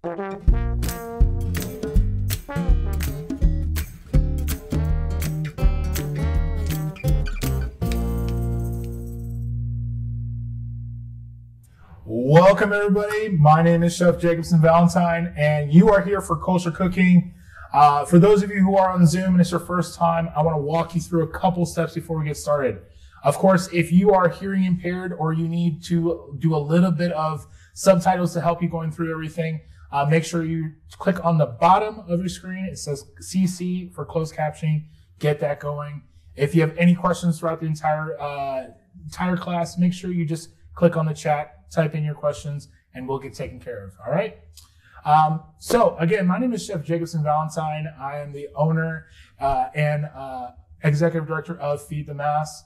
Welcome everybody, my name is Chef Jacobsen Valentine and you are here for Cultured Cooking. For those of you who are on Zoom and it's your first time, I want to walk you through a couple steps before we get started. Of course, if you are hearing impaired or you need to do a little bit of subtitles to help you going through everything, make sure you click on the bottom of your screen. It says CC for closed captioning. Get that going. If you have any questions throughout the entire class, make sure you just click on the chat, type in your questions, and we'll get taken care of. All right. So again, my name is Chef Jacobsen Valentine. I am the owner and executive director of Feed the Mass.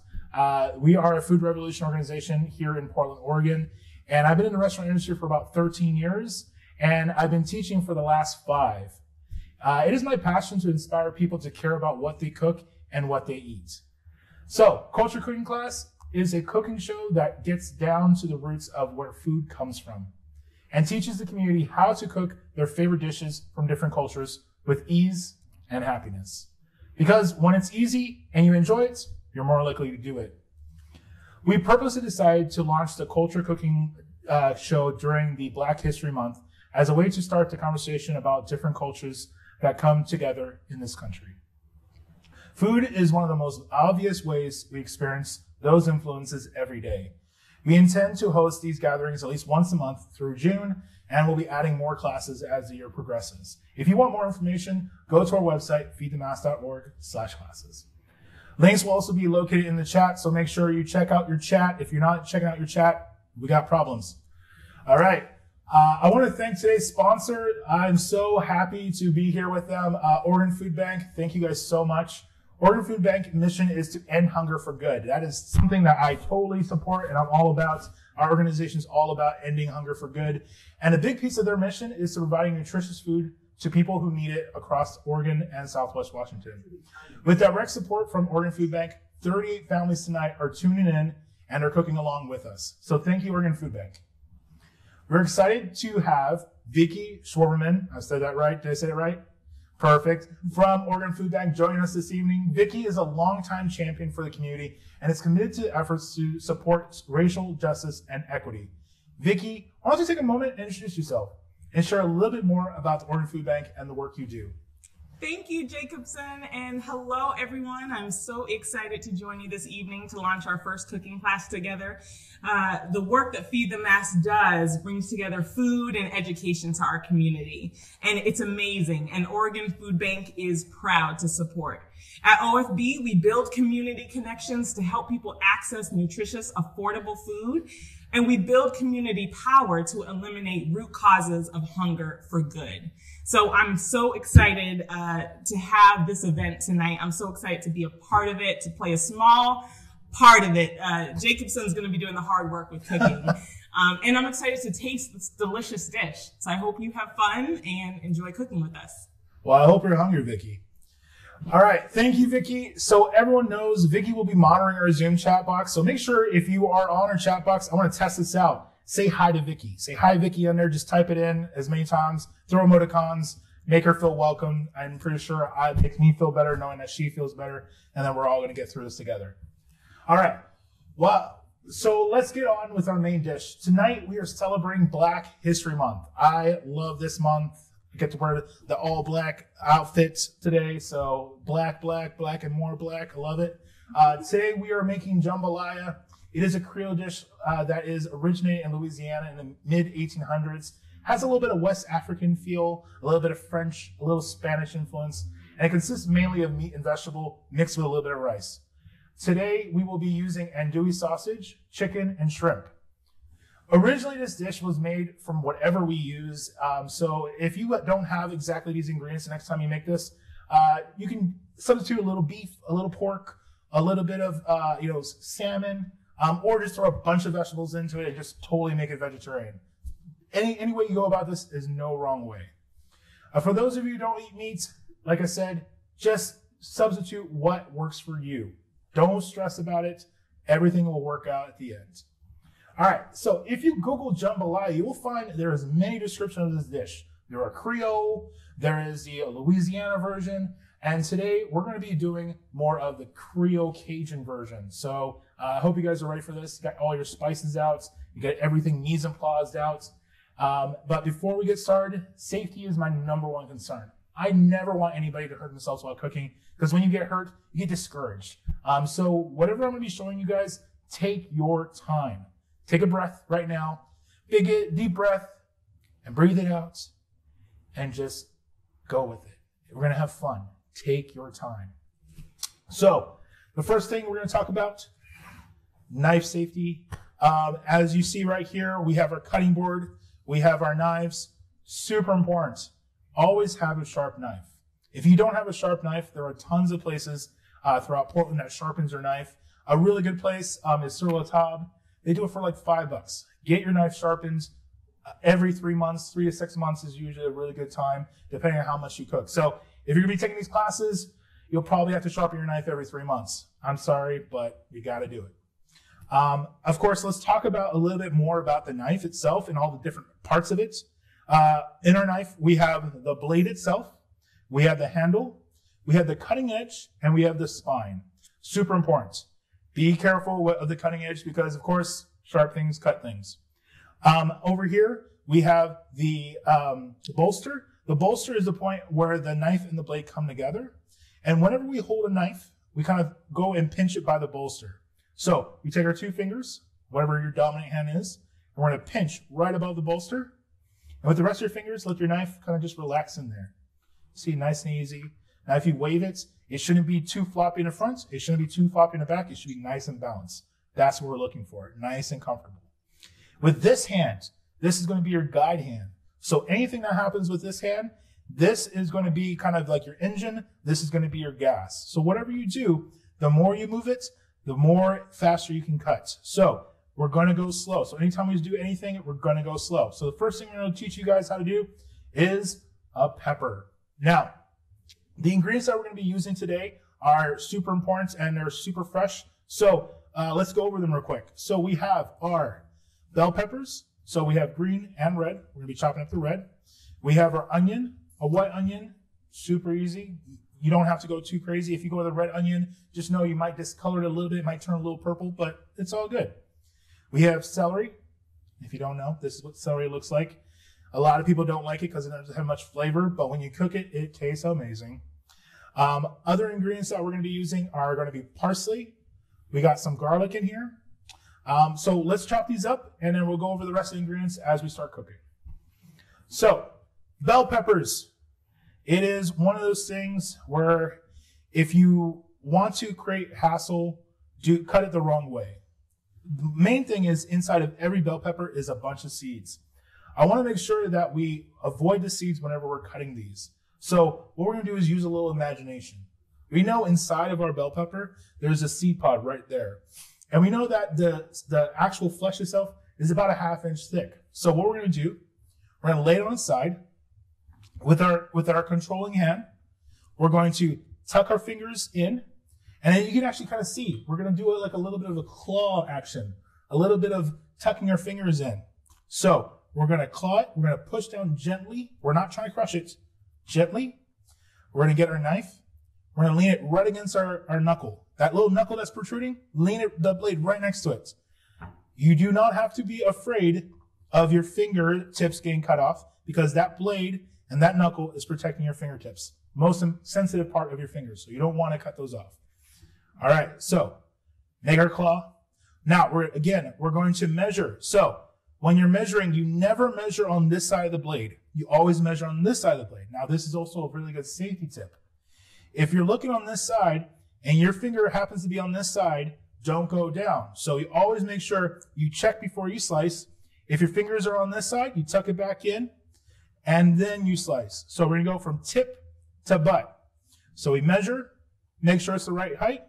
We are a food revolution organization here in Portland, Oregon, and I've been in the restaurant industry for about 13 years, and I've been teaching for the last 5. It is my passion to inspire people to care about what they cook and what they eat. So, Cultured Cooking Class is a cooking show that gets down to the roots of where food comes from and teaches the community how to cook their favorite dishes from different cultures with ease and happiness. Because when it's easy and you enjoy it, you're more likely to do it. We purposely decided to launch the Culture Cooking show during the Black History Month as a way to start the conversation about different cultures that come together in this country. Food is one of the most obvious ways we experience those influences every day. We intend to host these gatherings at least once a month through June, and we'll be adding more classes as the year progresses. If you want more information, go to our website, feedthemass.org/classes. Links will also be located in the chat, so make sure you check out your chat. If you're not checking out your chat, we got problems. All right. I want to thank today's sponsor. I'm so happy to be here with them, Oregon Food Bank. Thank you guys so much. Oregon Food Bank's mission is to end hunger for good. That is something that I totally support and I'm all about. Our organization is all about ending hunger for good. And a big piece of their mission is to providing nutritious food to people who need it across Oregon and Southwest Washington. With direct support from Oregon Food Bank, 38 families tonight are tuning in and are cooking along with us. So thank you, Oregon Food Bank. We're excited to have Vicki Schwarberman. I said that right. Did I say it right? Perfect. From Oregon Food Bank joining us this evening. Vicki is a longtime champion for the community and is committed to efforts to support racial justice and equity. Vicki, why don't you take a moment and introduce yourself and share a little bit more about the Oregon Food Bank and the work you do. Thank you, Jacobsen, and hello, everyone. I'm so excited to join you this evening to launch our first cooking class together. The work that Feed the Mass does brings together food and education to our community, and it's amazing, and Oregon Food Bank is proud to support. At OFB, we build community connections to help people access nutritious, affordable food, and we build community power to eliminate root causes of hunger for good. So I'm so excited to have this event tonight. I'm so excited to be a part of it, to play a small part of it. Jacobsen's gonna be doing the hard work with cooking. And I'm excited to taste this delicious dish. So I hope you have fun and enjoy cooking with us. Well, I hope you're hungry, Vicki. All right. Thank you, Vicki. So everyone knows Vicki will be monitoring our Zoom chat box. So make sure if you are on our chat box, I want to test this out. Say hi to Vicki. Say hi, Vicki, on there. Just type it in as many times. Throw emoticons. Make her feel welcome. I'm pretty sure it makes me feel better knowing that she feels better. And then we're all going to get through this together. All right. Well, so let's get on with our main dish. Tonight, we are celebrating Black History Month. I love this month. I get to wear the all black outfits today. So black, black, black, and more black. I love it. Today we are making jambalaya. It is a Creole dish that is originated in Louisiana in the mid 1800s. Has a little bit of West African feel, a little bit of French, a little Spanish influence, and it consists mainly of meat and vegetable mixed with a little bit of rice. Today we will be using andouille sausage, chicken, and shrimp. Originally, this dish was made from whatever we use. So if you don't have exactly these ingredients the next time you make this, you can substitute a little beef, a little pork, a little bit of salmon, or just throw a bunch of vegetables into it and just totally make it vegetarian. Any way you go about this is no wrong way. For those of you who don't eat meat, like I said, just substitute what works for you. Don't stress about it. Everything will work out at the end. All right, so if you Google jambalaya, you will find there is many descriptions of this dish. There are Creole, there is the Louisiana version, and today we're going to be doing more of the Creole Cajun version. So I hope you guys are ready for this. You got all your spices out, you got everything mise en place out. But before we get started, safety is my #1 concern. I never want anybody to hurt themselves while cooking, because when you get hurt, you get discouraged. So whatever I'm going to be showing you guys, take your time. Take a breath right now, big deep breath, and breathe it out, and just go with it. We're gonna have fun. Take your time. So the first thing we're gonna talk about, knife safety. As you see right here, we have our cutting board, we have our knives, super important. Always have a sharp knife. If you don't have a sharp knife, there are tons of places throughout Portland that sharpens your knife. A really good place is Sur La Table. They do it for like $5. Get your knife sharpened. Every 3 months, 3 to 6 months is usually a really good time, depending on how much you cook. So if you're gonna be taking these classes, you'll probably have to sharpen your knife every 3 months. I'm sorry, but you gotta do it. Of course, let's talk about a little bit more about the knife itself and all the different parts of it. In our knife, we have the blade itself, we have the handle, we have the cutting edge, and we have the spine. Super important. Be careful of the cutting edge because, of course, sharp things cut things. Over here, we have the bolster. The bolster is the point where the knife and the blade come together. And whenever we hold a knife, we kind of go and pinch it by the bolster. So we take our 2 fingers, whatever your dominant hand is, and we're going to pinch right above the bolster. And with the rest of your fingers, let your knife kind of just relax in there. See, nice and easy. Now, if you wave it, it shouldn't be too floppy in the front. It shouldn't be too floppy in the back. It should be nice and balanced. That's what we're looking for, nice and comfortable. With this hand, this is going to be your guide hand. So anything that happens with this hand, this is going to be kind of like your engine. This is going to be your gas. So whatever you do, the more you move it, the more faster you can cut. So we're going to go slow. So anytime we do anything, we're going to go slow. So the first thing we're going to teach you guys how to do is a pepper. Now, the ingredients that we're going to be using today are super important and they're super fresh. So let's go over them real quick. So we have our bell peppers. So we have green and red. We're gonna be chopping up the red. We have our onion, a white onion, super easy. You don't have to go too crazy. If you go with a red onion, just know you might discolor it a little bit. It might turn a little purple, but it's all good. We have celery. If you don't know, this is what celery looks like. A lot of people don't like it because it doesn't have much flavor, but when you cook it, it tastes amazing. Other ingredients that we're gonna be using are gonna be parsley. We got some garlic in here. So let's chop these up and then we'll go over the rest of the ingredients as we start cooking. So bell peppers, it is one of those things where if you want to create hassle, do cut it the wrong way. The main thing is inside of every bell pepper is a bunch of seeds. I want to make sure that we avoid the seeds whenever we're cutting these. So what we're going to do is use a little imagination. We know inside of our bell pepper, there's a seed pod right there. And we know that the actual flesh itself is about a ½ inch thick. So what we're gonna do, we're gonna lay it on its side. With our controlling hand, we're going to tuck our fingers in, and then you can actually kind of see, we're gonna do like a little bit of a claw action, a little bit of tucking our fingers in. So we're gonna claw it, we're gonna push down gently. We're not trying to crush it, gently. We're gonna get our knife, we're gonna lean it right against our knuckle. That little knuckle that's protruding, lean the blade right next to it. You do not have to be afraid of your fingertips getting cut off because that blade and that knuckle is protecting your fingertips, most sensitive part of your fingers. So you don't want to cut those off. All right, so make our claw. Now, we're going to measure. So when you're measuring, you never measure on this side of the blade. You always measure on this side of the blade. Now, this is also a really good safety tip. If you're looking on this side, and your finger happens to be on this side, don't go down. So you always make sure you check before you slice. If your fingers are on this side, you tuck it back in and then you slice. So we're gonna go from tip to butt. So we measure, make sure it's the right height,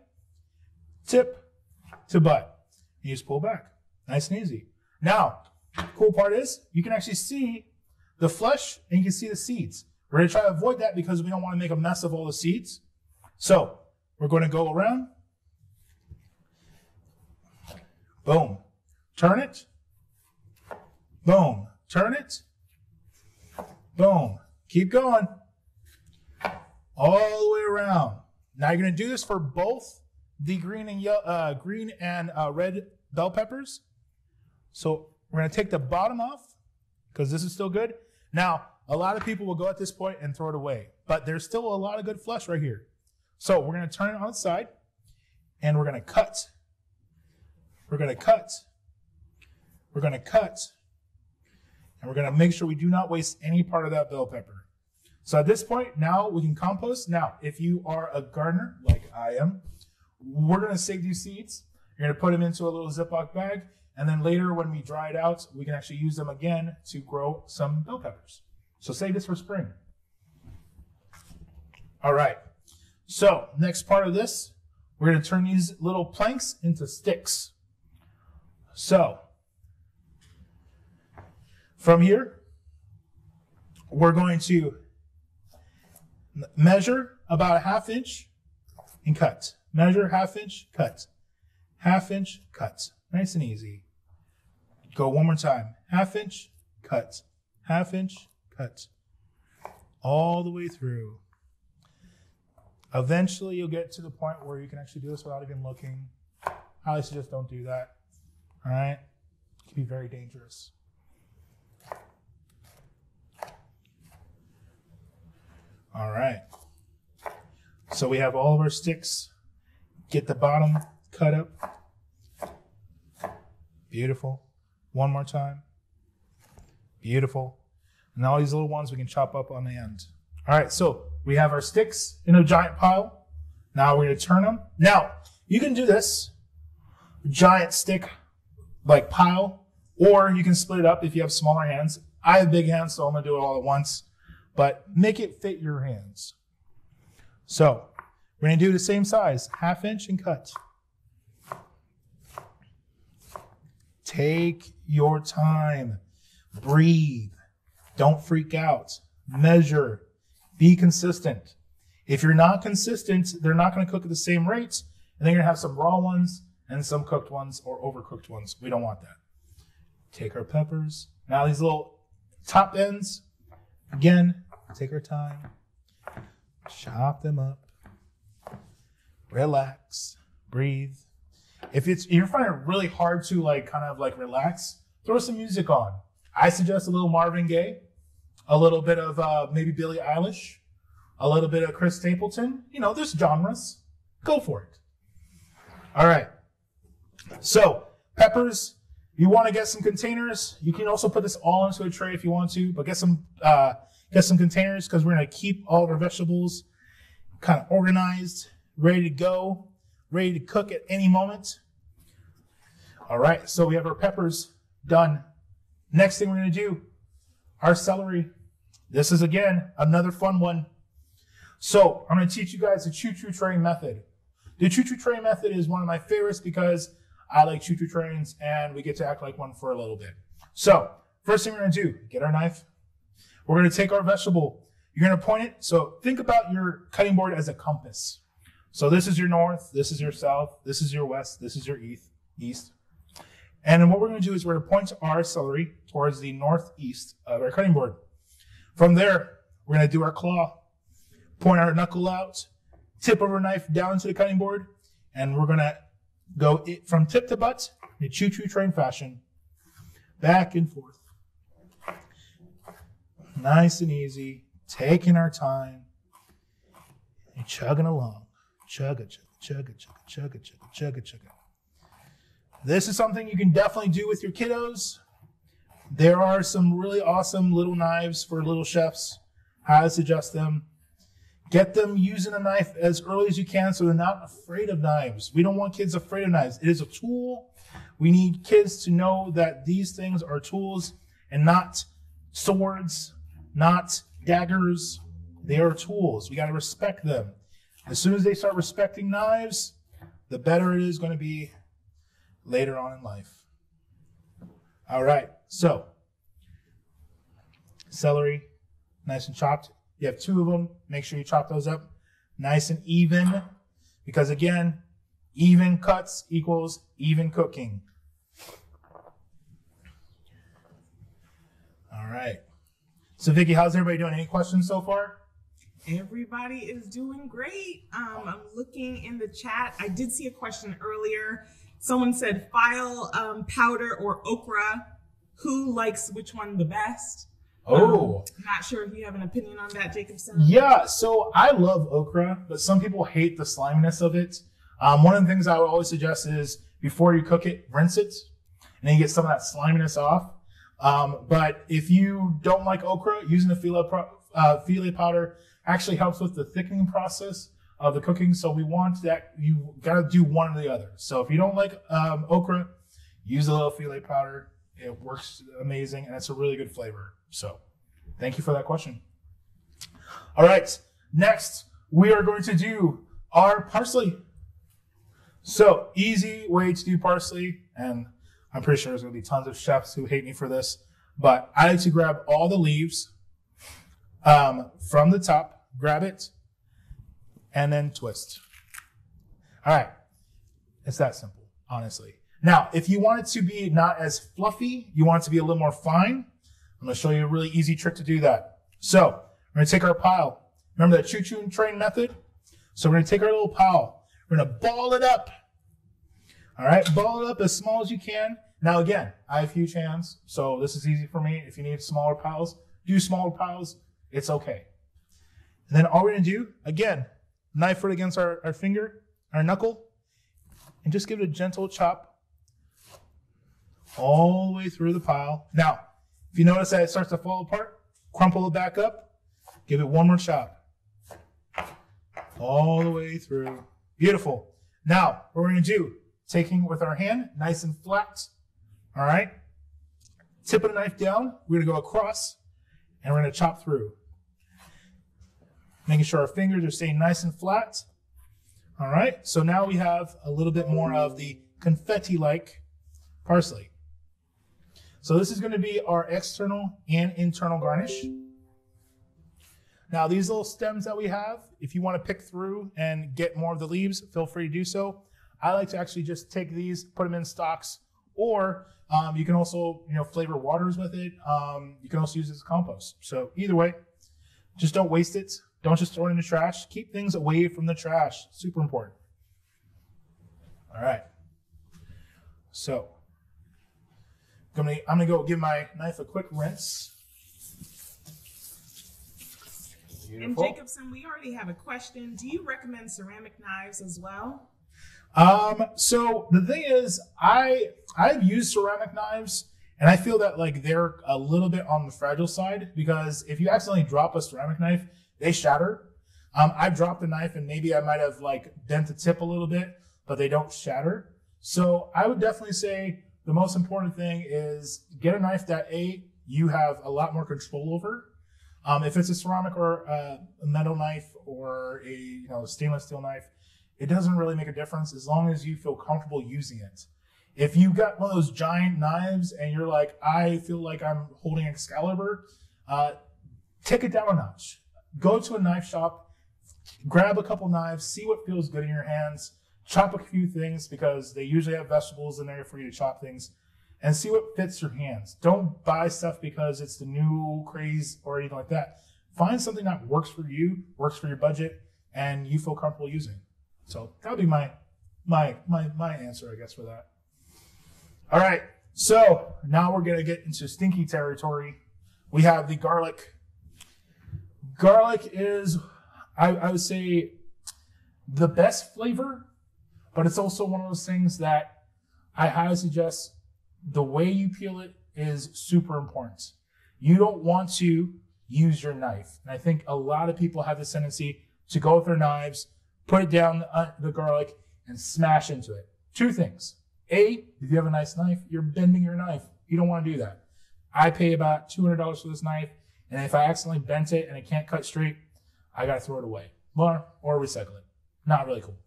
tip to butt. You just pull back, nice and easy. Now, cool part is you can actually see the flesh and you can see the seeds. We're gonna try to avoid that because we don't wanna make a mess of all the seeds. So we're going to go around, boom, turn it, boom, turn it, boom, Keep going. All the way around. Now you're going to do this for both the green and yellow, red bell peppers. So we're going to take the bottom off because this is still good. Now, a lot of people will go at this point and throw it away, but there's still a lot of good flesh right here. So we're going to turn it on its side and we're going to cut. We're going to cut. We're going to cut. And we're going to make sure we do not waste any part of that bell pepper. So at this point, now we can compost. Now, if you are a gardener like I am, we're going to save these seeds. You're going to put them into a little Ziploc bag. And then later when we dry it out, we can actually use them again to grow some bell peppers. So save this for spring. All right. So next part of this, we're going to turn these little planks into sticks. So from here, we're going to measure about a ½ inch and cut. Measure ½ inch, cut. ½ inch, cut. Nice and easy. Go one more time. ½ inch, cut. ½ inch, cut. All the way through. Eventually, you'll get to the point where you can actually do this without even looking. I highly suggest don't do that. All right? It can be very dangerous. All right, so we have all of our sticks. Get the bottom cut up. Beautiful. One more time. Beautiful. And all these little ones we can chop up on the end. All right, so we have our sticks in a giant pile. Now we're gonna turn them. Now, you can do this giant stick like pile, or you can split it up if you have smaller hands. I have big hands, so I'm gonna do it all at once, but make it fit your hands. So we're gonna do the same size, ½ inch and cut. Take your time, breathe, don't freak out, measure, be consistent. If you're not consistent, they're not gonna cook at the same rate, and they're gonna have some raw ones and some cooked ones or overcooked ones. We don't want that. Take our peppers. Now these little top ends, again, take our time, chop them up, relax, breathe. If you're finding it really hard to relax, throw some music on. I suggest a little Marvin Gaye, a little bit of maybe Billie Eilish, a little bit of Chris Stapleton. You know, there's genres. Go for it. All right. So peppers. You want to get some containers. You can also put this all into a tray if you want to, but get some containers because we're going to keep all of our vegetables kind of organized, ready to go, ready to cook at any moment. All right, so we have our peppers done. Next thing we're going to do, our celery. This is, again, another fun one. So I'm going to teach you guys the choo-choo train method. The choo-choo train method is one of my favorites because I like choo-choo trains, and we get to act like one for a little bit. So first thing we're going to do, get our knife. We're going to take our vegetable. You're going to point it. So think about your cutting board as a compass. So this is your north. This is your south. This is your west. This is your east. And then what we're going to do is we're going to point our celery towards the northeast of our cutting board. From there, we're going to do our claw, point our knuckle out, tip of our knife down to the cutting board, and we're going to go from tip to butt in choo-choo train fashion, back and forth. Nice and easy, taking our time and chugging along. Chugga, chugga, chugga, chugga, chugga, chugga, chugga. This is something you can definitely do with your kiddos. There are some really awesome little knives for little chefs. I suggest them. Get them using a knife as early as you can so they're not afraid of knives. We don't want kids afraid of knives. It is a tool. We need kids to know that these things are tools and not swords, not daggers. They are tools. We got to respect them. As soon as they start respecting knives, the better it is going to be later on in life. All right, so celery, nice and chopped. You have two of them. Make sure you chop those up nice and even because, again, even cuts equals even cooking. All right. So Vicki, how's everybody doing? Any questions so far? Everybody is doing great. I'm looking in the chat. I did see a question earlier. Someone said file powder or okra. Who likes which one the best? Oh, not sure if you have an opinion on that, Jacobsen. Yeah, so I love okra, but some people hate the sliminess of it. One of the things I would always suggest is before you cook it, rinse it, and then you get some of that sliminess off. But if you don't like okra, using the filet powder actually helps with the thickening process of the cooking. So we want that, you gotta do one or the other. So if you don't like okra, use a little filet powder. It works amazing, and it's a really good flavor. So thank you for that question. All right, next we are going to do our parsley. So easy way to do parsley, and I'm pretty sure there's gonna be tons of chefs who hate me for this, but I like to grab all the leaves from the top, grab it, and then twist. All right, it's that simple, honestly. Now, if you want it to be not as fluffy, you want it to be a little more fine, I'm gonna show you a really easy trick to do that. So we're gonna take our pile. Remember that choo-choo train method? So we're gonna take our little pile. We're gonna ball it up. All right, ball it up as small as you can. Now again, I have huge hands, so this is easy for me. If you need smaller piles, do smaller piles, it's okay. And then all we're gonna do, again, knife right against our finger, our knuckle, and just give it a gentle chop all the way through the pile. Now, if you notice that it starts to fall apart, crumple it back up, give it one more chop. All the way through. Beautiful. Now, what we're gonna do, taking with our hand, nice and flat, all right? Tip of the knife down, we're gonna go across, and we're gonna chop through. Making sure our fingers are staying nice and flat. All right, so now we have a little bit more of the confetti-like parsley. So this is going to be our external and internal garnish. Now these little stems that we have, if you want to pick through and get more of the leaves, feel free to do so. I like to actually just take these, put them in stalks, or you can also, you know, flavor waters with it. You can also use it as compost. So either way, just don't waste it. Don't just throw it in the trash. Keep things away from the trash. Super important. All right. So I'm gonna go give my knife a quick rinse. Beautiful. And Jacobsen, we already have a question. Do you recommend ceramic knives as well? So the thing is, I've used ceramic knives, and I feel that like they're a little bit on the fragile side, because if you accidentally drop a ceramic knife, they shatter. I've dropped a knife and maybe I might have like bent the tip a little bit, but they don't shatter. So I would definitely say the most important thing is get a knife that A, you have a lot more control over. If it's a ceramic or a metal knife or a stainless steel knife, it doesn't really make a difference as long as you feel comfortable using it. If you got one of those giant knives and you're like, I feel like I'm holding Excalibur, take it down a notch. Go to a knife shop, grab a couple knives, see what feels good in your hands. Chop a few things, because they usually have vegetables in there for you to chop things, and see what fits your hands. Don't buy stuff because it's the new craze or anything like that. Find something that works for you, works for your budget, and you feel comfortable using. So that would be my answer, I guess, for that. All right, so now we're gonna get into stinky territory. We have the garlic. Garlic is, I would say, the best flavor, but it's also one of those things that I highly suggest the way you peel it is super important. You don't want to use your knife. And I think a lot of people have this tendency to go with their knives, put it down the garlic, and smash into it. Two things. A, if you have a nice knife, you're bending your knife. You don't want to do that. I pay about $200 for this knife, and if I accidentally bent it and it can't cut straight, I got to throw it away or recycle it. Not really cool.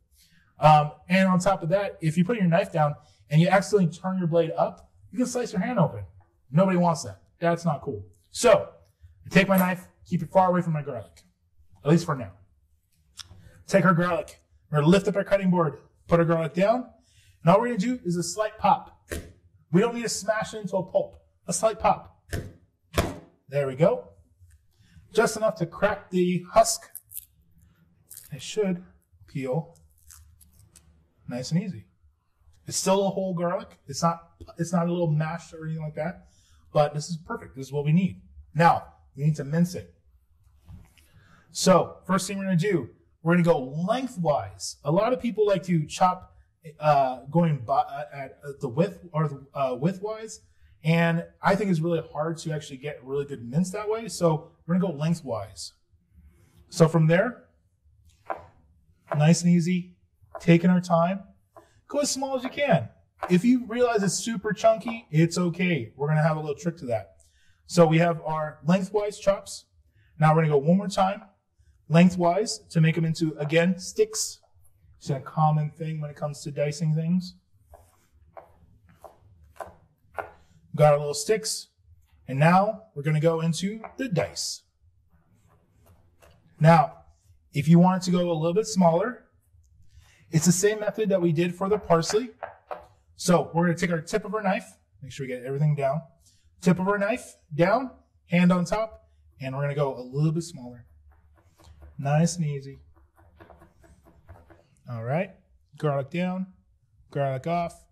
And on top of that, if you put your knife down and you accidentally turn your blade up, you can slice your hand open. Nobody wants that. That's not cool. So I take my knife, keep it far away from my garlic, at least for now. Take our garlic. We're gonna lift up our cutting board, put our garlic down, and all we're gonna do is a slight pop. We don't need to smash it into a pulp. A slight pop. There we go. just enough to crack the husk. It should peel nice and easy. It's still a whole garlic. It's not a little mashed or anything like that, but this is perfect. This is what we need. Now, we need to mince it. So first thing we're going to do, we're going to go lengthwise. A lot of people like to chop going by, at the width or widthwise, and I think it's really hard to actually get really good mince that way. So we're going to go lengthwise. So from there, nice and easy, taking our time. Go as small as you can. If you realize it's super chunky, it's okay. We're going to have a little trick to that. So we have our lengthwise chops. Now we're going to go one more time, lengthwise, to make them into, again, sticks. It's a common thing when it comes to dicing things. Got our little sticks. And now we're going to go into the dice. Now, if you want it to go a little bit smaller, it's the same method that we did for the parsley. So we're going to take our tip of our knife, make sure we get everything down. Tip of our knife down, hand on top, and we're going to go a little bit smaller. Nice and easy. All right, garlic down, garlic off.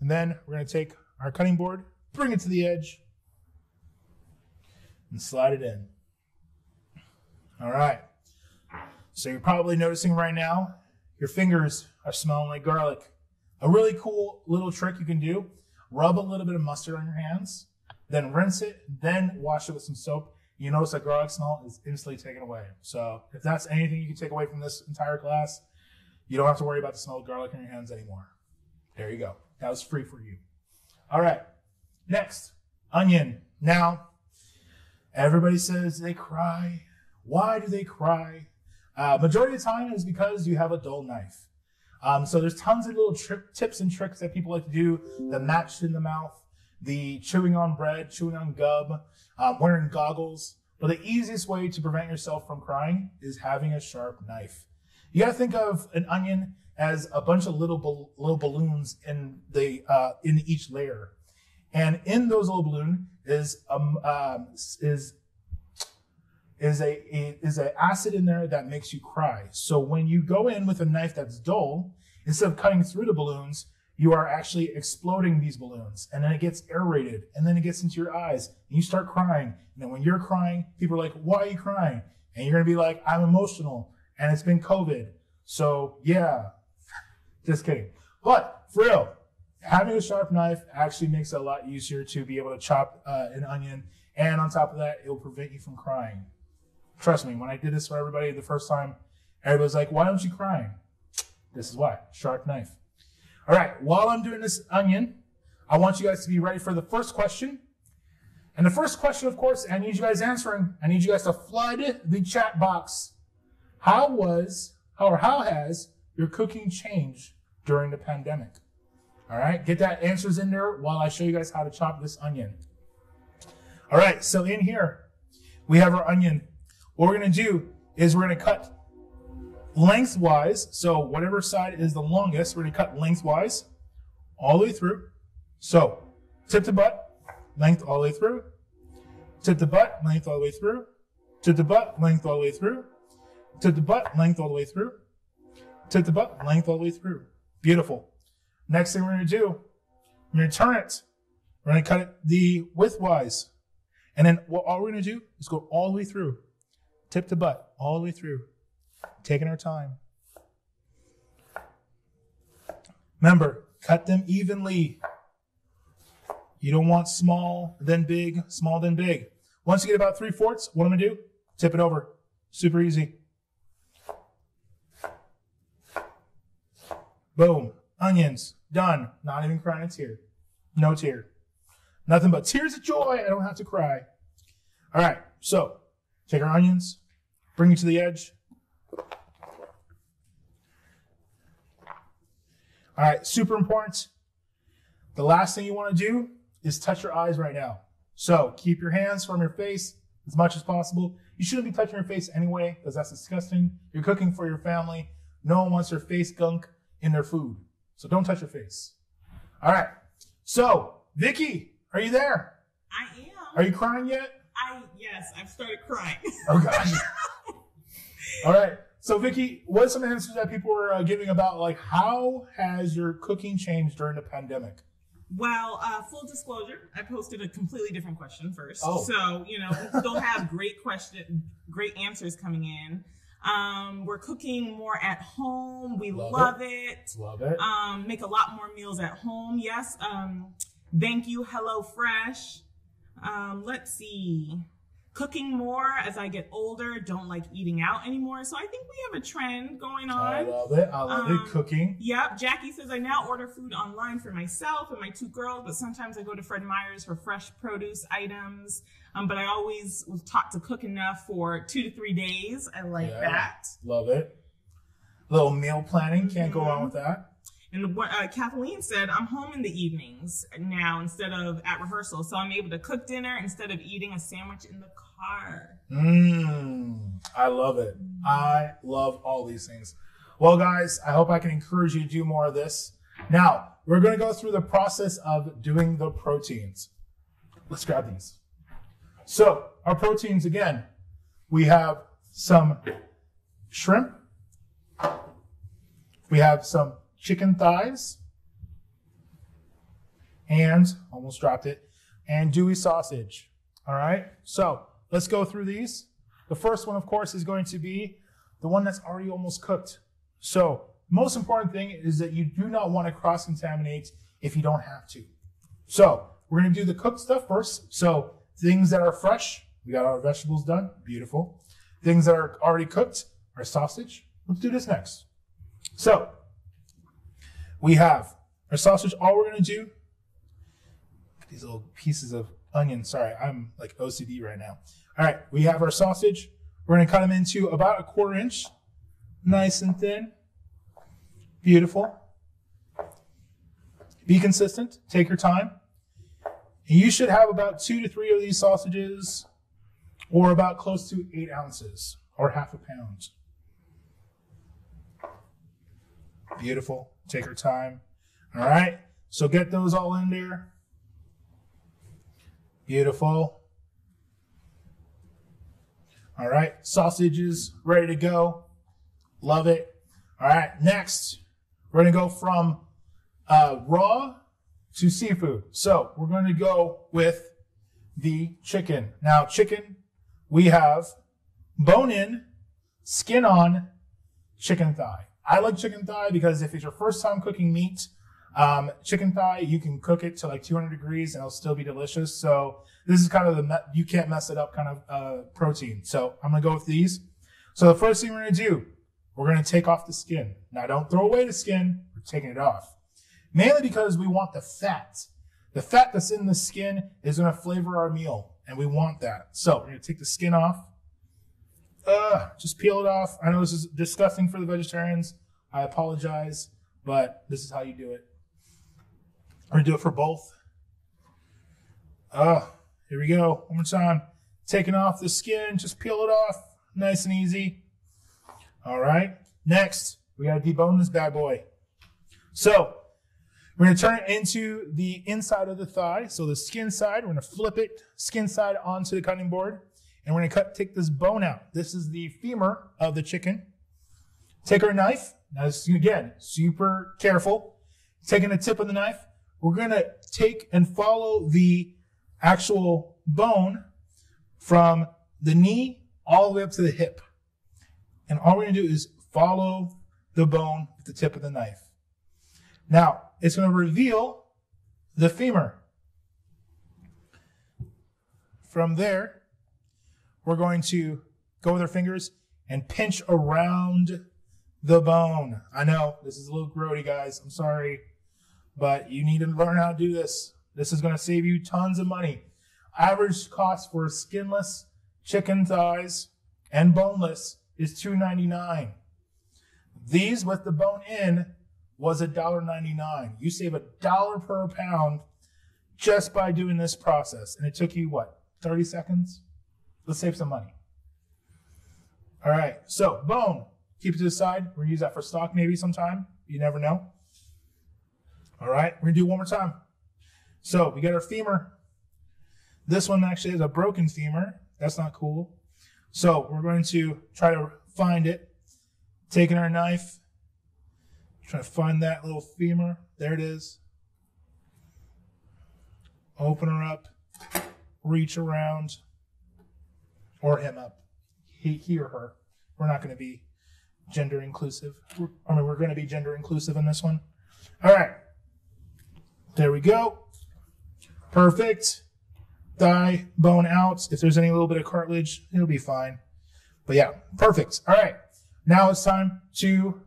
And then we're going to take our cutting board, bring it to the edge, and slide it in. All right, so you're probably noticing right now your fingers are smelling like garlic. A really cool little trick you can do, rub a little bit of mustard on your hands, then rinse it, then wash it with some soap. You notice that garlic smell is instantly taken away. So if that's anything you can take away from this entire class, you don't have to worry about the smell of garlic on your hands anymore. There you go. That was free for you. All right, next, onion. Now, everybody says they cry. Why do they cry? Majority of the time is because you have a dull knife. So there's tons of little tips and tricks that people like to do. The match in the mouth, the chewing on bread, chewing on gum, wearing goggles. But the easiest way to prevent yourself from crying is having a sharp knife. You gotta think of an onion as a bunch of little balloons in the in each layer, and in those little balloons is an acid in there that makes you cry. So when you go in with a knife that's dull, instead of cutting through the balloons, you are actually exploding these balloons, and then it gets aerated, and then it gets into your eyes, and you start crying. And then when you're crying, people are like, "Why are you crying?" And you're gonna be like, "I'm emotional, and it's been COVID." So yeah, just kidding. But for real, having a sharp knife actually makes it a lot easier to be able to chop an onion. And on top of that, it will prevent you from crying. Trust me, when I did this for everybody the first time, everybody was like, "Why aren't you crying?" This is why, sharp knife. All right, while I'm doing this onion, I want you guys to be ready for the first question. And the first question, of course, I need you guys answering. I need you guys to flood the chat box. How has your cooking changed during the pandemic? All right, get that answers in there while I show you guys how to chop this onion. All right, so in here, we have our onion. What we're gonna do is we're gonna cut lengthwise. So whatever side is the longest, we're gonna cut lengthwise all the way through. So tip to butt, length all the way through. Tip to butt, length all the way through. Tip to butt, length all the way through. Tip the butt, length all the way through. Tip the butt, length all the way through. Beautiful. Next thing we're gonna do, we're gonna turn it. We're gonna cut it the widthwise. And then what all we're gonna do is go all the way through. Tip the butt, all the way through. Taking our time. Remember, cut them evenly. You don't want small, then big, small, then big. Once you get about 3/4, what I'm gonna do, tip it over. Super easy. Boom, onions, done. Not even crying a tear, no tear. Nothing but tears of joy, I don't have to cry. All right, so take our onions, bring it to the edge. All right, super important. The last thing you wanna do is touch your eyes right now. So keep your hands from your face as much as possible. You shouldn't be touching your face anyway, because that's disgusting. You're cooking for your family. No one wants their face gunk in their food. So don't touch your face. All right. So Vicki, are you there? I am. Are you crying yet? Yes, I've started crying. Oh gosh. All right. So Vicki, what's some answers that people were giving about, like, how has your cooking changed during the pandemic? Well, full disclosure, I posted a completely different question first. Oh. So, you know, we still have great answers coming in. We're cooking more at home. We love it. Love it. Make a lot more meals at home. Yes. Thank you, HelloFresh. Let's see. Cooking more as I get older, don't like eating out anymore. So I think we have a trend going on. I love it. I love it. Cooking. Yep. Jackie says, I now order food online for myself and my two girls, but sometimes I go to Fred Meyer's for fresh produce items. But I always was taught to cook enough for 2 to 3 days. I like that. Love it. A little meal planning. Can't go wrong with that. And Kathleen said, I'm home in the evenings now instead of at rehearsal. So I'm able to cook dinner instead of eating a sandwich in the car. I love it. I love all these things. Well, guys, I hope I can encourage you to do more of this. Now, we're going to go through the process of doing the proteins. Let's grab these. So our proteins, again, we have some shrimp. We have some chicken thighs, and almost dropped it, andouille sausage. All right, so let's go through these. The first one, of course, is going to be the one that's already almost cooked. So most important thing is that you do not want to cross-contaminate if you don't have to. So we're gonna do the cooked stuff first. So things that are fresh, we got our vegetables done, beautiful. Things that are already cooked, our sausage. Let's do this next. So we have our sausage. All we're gonna do, these little pieces of onion. Sorry, I'm like OCD right now. All right, we have our sausage. We're gonna cut them into about 1/4 inch, nice and thin, beautiful. Be consistent, take your time. And you should have about 2 to 3 of these sausages, or about close to 8 ounces or 1/2 pound. Beautiful. Take her time. All right. So get those all in there. Beautiful. All right. Sausages ready to go. Love it. All right. Next, we're going to go from raw to seafood. So we're going to go with the chicken. Now, chicken, we have bone-in, skin-on chicken thigh. I like chicken thigh because if it's your first time cooking meat, chicken thigh, you can cook it to like 200 degrees and it'll still be delicious. So this is kind of the, you can't mess it up kind of protein. So I'm going to go with these. So the first thing we're going to do, we're going to take off the skin. Now don't throw away the skin, we're taking it off. Mainly because we want the fat. The fat that's in the skin is going to flavor our meal and we want that. So we're going to take the skin off. Just peel it off. I know this is disgusting for the vegetarians. I apologize, but this is how you do it. I'm gonna do it for both. Here we go. One more time. Taking off the skin, just peel it off. Nice and easy. All right. Next, we gotta debone this bad boy. So we're gonna turn it into the inside of the thigh. So the skin side, we're gonna flip it, skin side onto the cutting board. And we're gonna take this bone out. This is the femur of the chicken. Take our knife. Now this is, again, super careful. Taking the tip of the knife, we're gonna take and follow the actual bone from the knee all the way up to the hip. And all we're gonna do is follow the bone with the tip of the knife. Now, it's gonna reveal the femur. From there, we're going to go with our fingers and pinch around the bone. I know this is a little grody, guys. I'm sorry, but you need to learn how to do this. This is going to save you tons of money. Average cost for skinless chicken thighs and boneless is $2.99. These with the bone in was $1.99. You save $1 per pound just by doing this process. And it took you, what, 30 seconds? Let's save some money. All right, so bone, keep it to the side. We're gonna use that for stock maybe sometime. You never know. All right, we're gonna do it one more time. So we got our femur. This one actually has a broken femur. That's not cool. So we're going to try to find it. Taking our knife, trying to find that little femur. There it is. Open her up, reach around, or him up. He or her. We're not going to be gender inclusive. We're going to be gender inclusive in this one. All right. There we go. Perfect. Thigh bone out. If there's any little bit of cartilage, it'll be fine. But yeah, perfect. All right. Now it's time to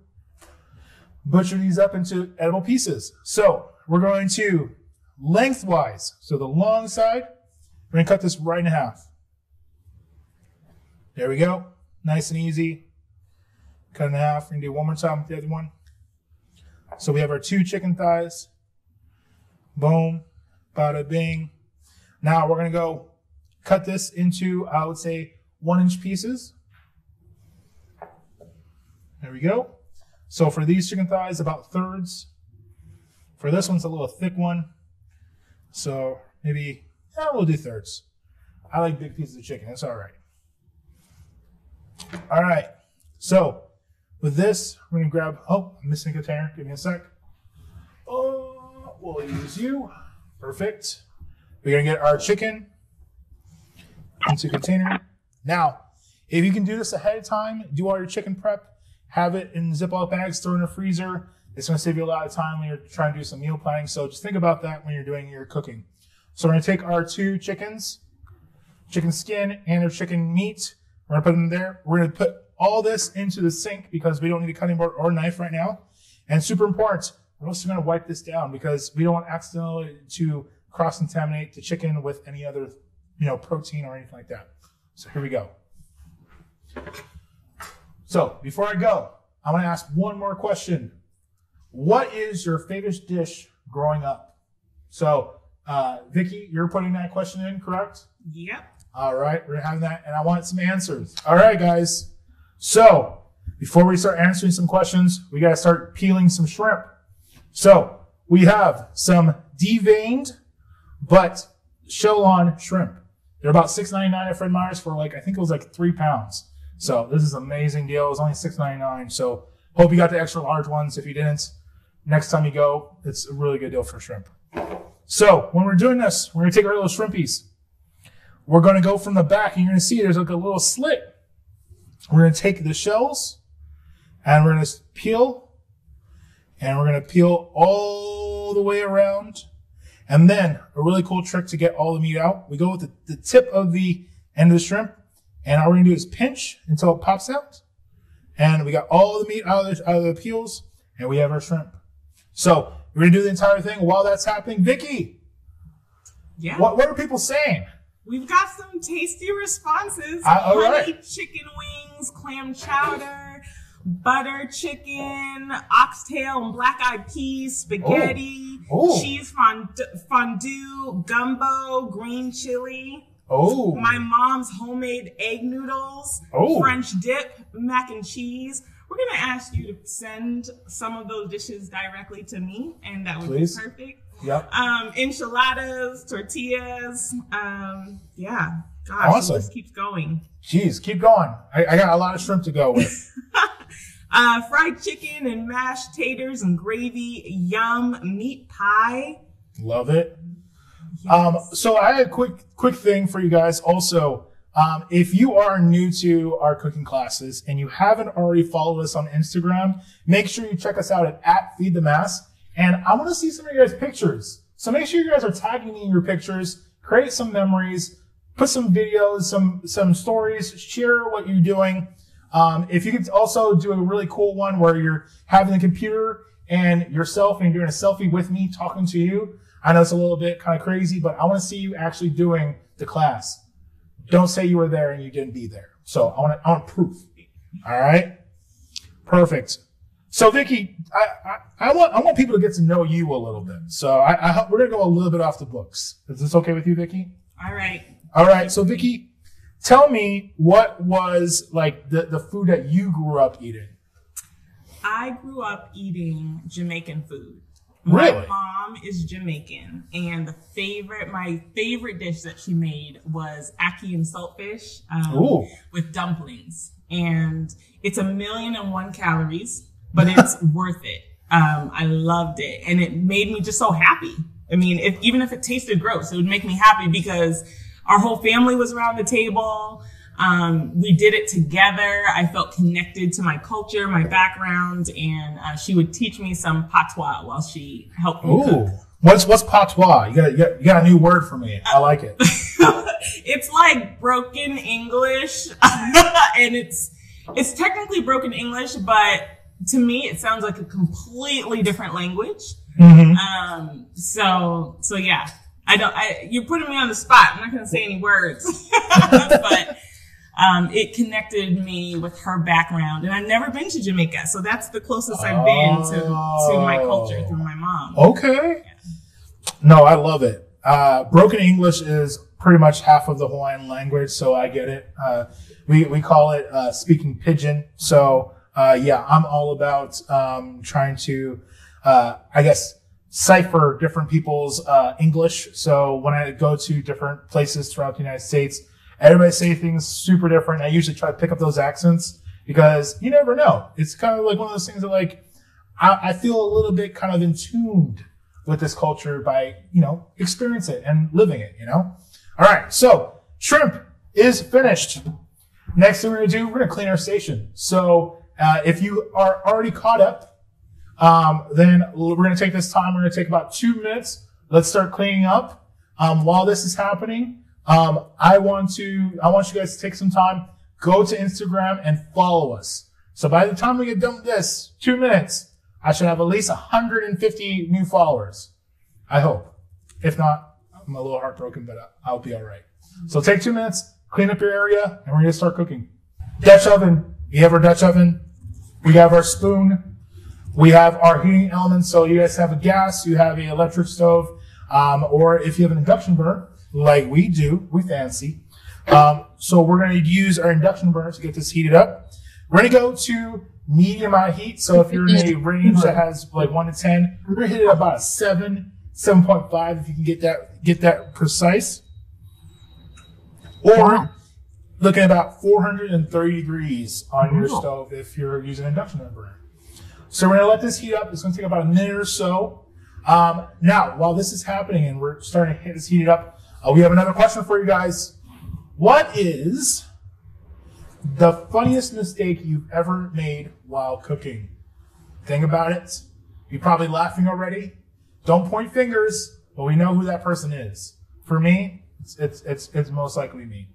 butcher these up into edible pieces. So we're going to lengthwise. So the long side, we're going to cut this right in half. There we go. Nice and easy. Cut in half. We're going to do one more time with the other one. So we have our two chicken thighs. Boom. Bada bing. Now we're going to go cut this into, I would say, 1-inch pieces. There we go. So for these chicken thighs, about thirds. For this one's a little thick one. So maybe, yeah, we'll do thirds. I like big pieces of chicken. It's all right. All right. So with this, we're going to grab, oh, I'm missing a container. Give me a sec. Oh, we'll use you. Perfect. We're going to get our chicken into a container. Now, if you can do this ahead of time, do all your chicken prep. Have it in Ziploc bags, throw it in the freezer. It's going to save you a lot of time when you're trying to do some meal planning. So just think about that when you're doing your cooking. So we're going to take our two chickens, chicken skin and our chicken meat. We're going to put them there. We're going to put all this into the sink because we don't need a cutting board or knife right now. And super important, we're also going to wipe this down because we don't want accidentally to cross-contaminate the chicken with any other, protein or anything like that. So here we go. So before I go, I want to ask one more question. What is your favorite dish growing up? So Vicki, you're putting that question in, correct? Yep. All right, we're having that and I want some answers. All right, guys. So before we start answering some questions, we got to start peeling some shrimp. So we have some deveined, but Chelan shrimp. They're about $6.99 at Fred Meyer's for I think it was 3 pounds. So this is an amazing deal. It was only $6.99. So hope you got the extra large ones. If you didn't, next time you go, it's a really good deal for shrimp. So when we're doing this, we're going to take our little shrimpies. We're going to go from the back and you're going to see there's a little slit. We're going to take the shells and we're going to peel and we're going to peel all the way around. And then a really cool trick to get all the meat out. We go with the tip of the end of the shrimp. And all we're going to do is pinch until it pops out. And we got all the meat out of the peels. And we have our shrimp. So we're going to do the entire thing while that's happening. Vicki, yeah. What are people saying? We've got some tasty responses. All honey right. Chicken wings, clam chowder, butter chicken, oxtail and black-eyed peas, spaghetti, oh. Oh. Cheese fondue, gumbo, green chili. Oh, my mom's homemade egg noodles, oh. French dip, mac and cheese. We're going to ask you to send some of those dishes directly to me, and that would please. Be perfect. Yep. Enchiladas, tortillas. Yeah. Gosh, awesome. This keeps going. Jeez, keep going. I got a lot of shrimp to go with. Fried chicken and mashed taters and gravy. Yum. Meat pie. Love it. Yes. So I had a quick thing for you guys. Also, if you are new to our cooking classes and you haven't already followed us on Instagram, make sure you check us out at Feed the Mass. And I want to see some of you guys' pictures. So make sure you guys are tagging me in your pictures, create some memories, put some videos, some stories, share what you're doing. If you could also do a really cool one where you're having the computer and yourself and doing a selfie with me talking to you. I know it's a little bit kind of crazy, but I want to see you actually doing the class. Don't say you were there and you didn't be there. So I want proof. All right. Perfect. So Vicki, I want people to get to know you a little bit. So I we're going to go a little bit off the books. Is this okay with you, Vicki? All right. All right. So Vicki, tell me what was the food that you grew up eating? I grew up eating Jamaican food. Really? My mom is Jamaican, and my favorite dish that she made was ackee and saltfish with dumplings. And it's 1,001,001 calories, but it's worth it. I loved it, and it made me just so happy. I mean, even if it tasted gross, it would make me happy because our whole family was around the table. We did it together. I felt connected to my culture, my background, and she would teach me some patois while she helped me cook. What's patois? You got a new word for me. I like it. It's like broken English, and it's technically broken English, but to me, it sounds like a completely different language. Mm-hmm. So yeah, you're putting me on the spot. I'm not going to say any words, but. It connected me with her background, and I've never been to Jamaica, so that's the closest I've been to my culture through my mom. Okay. Yeah. No, I love it. Broken English is pretty much half of the Hawaiian language, so I get it. We call it speaking pidgin. So yeah, I'm all about trying to, I guess, cipher different people's English. So when I go to different places throughout the United States, everybody say things super different. I usually try to pick up those accents because you never know. It's kind of like one of those things that, like, I feel a little bit kind of in tuned with this culture by, you know, experiencing it and living it, you know? All right. So shrimp is finished. Next thing we're going to do, we're going to clean our station. So, if you are already caught up, then we're going to take this time. We're going to take about 2 minutes. Let's start cleaning up. While this is happening, I want you guys to take some time, go to Instagram and follow us. So by the time we get done with this 2 minutes, I should have at least 150 new followers. I hope. If not, I'm a little heartbroken, but I'll be all right. So take 2 minutes, clean up your area, and we're going to start cooking. Dutch oven. We have our Dutch oven. We have our spoon. We have our heating elements. So you guys have a gas, you have an electric stove, or if you have an induction burner, like we do, we fancy. So we're gonna use our induction burner to get this heated up. We're gonna go to medium high heat. So if you're in a range that has like 1 to 10, we're gonna hit it about a 7, 7.5 if you can get that precise. Or look at about 430 degrees on your stove if you're using an induction burner. So we're gonna let this heat up. It's gonna take about a minute or so. Now, while this is happening and we're starting to hit this heated up, we have another question for you guys. What is the funniest mistake you've ever made while cooking? Think about it. You're probably laughing already. Don't point fingers, but we know who that person is. For me, it's most likely me.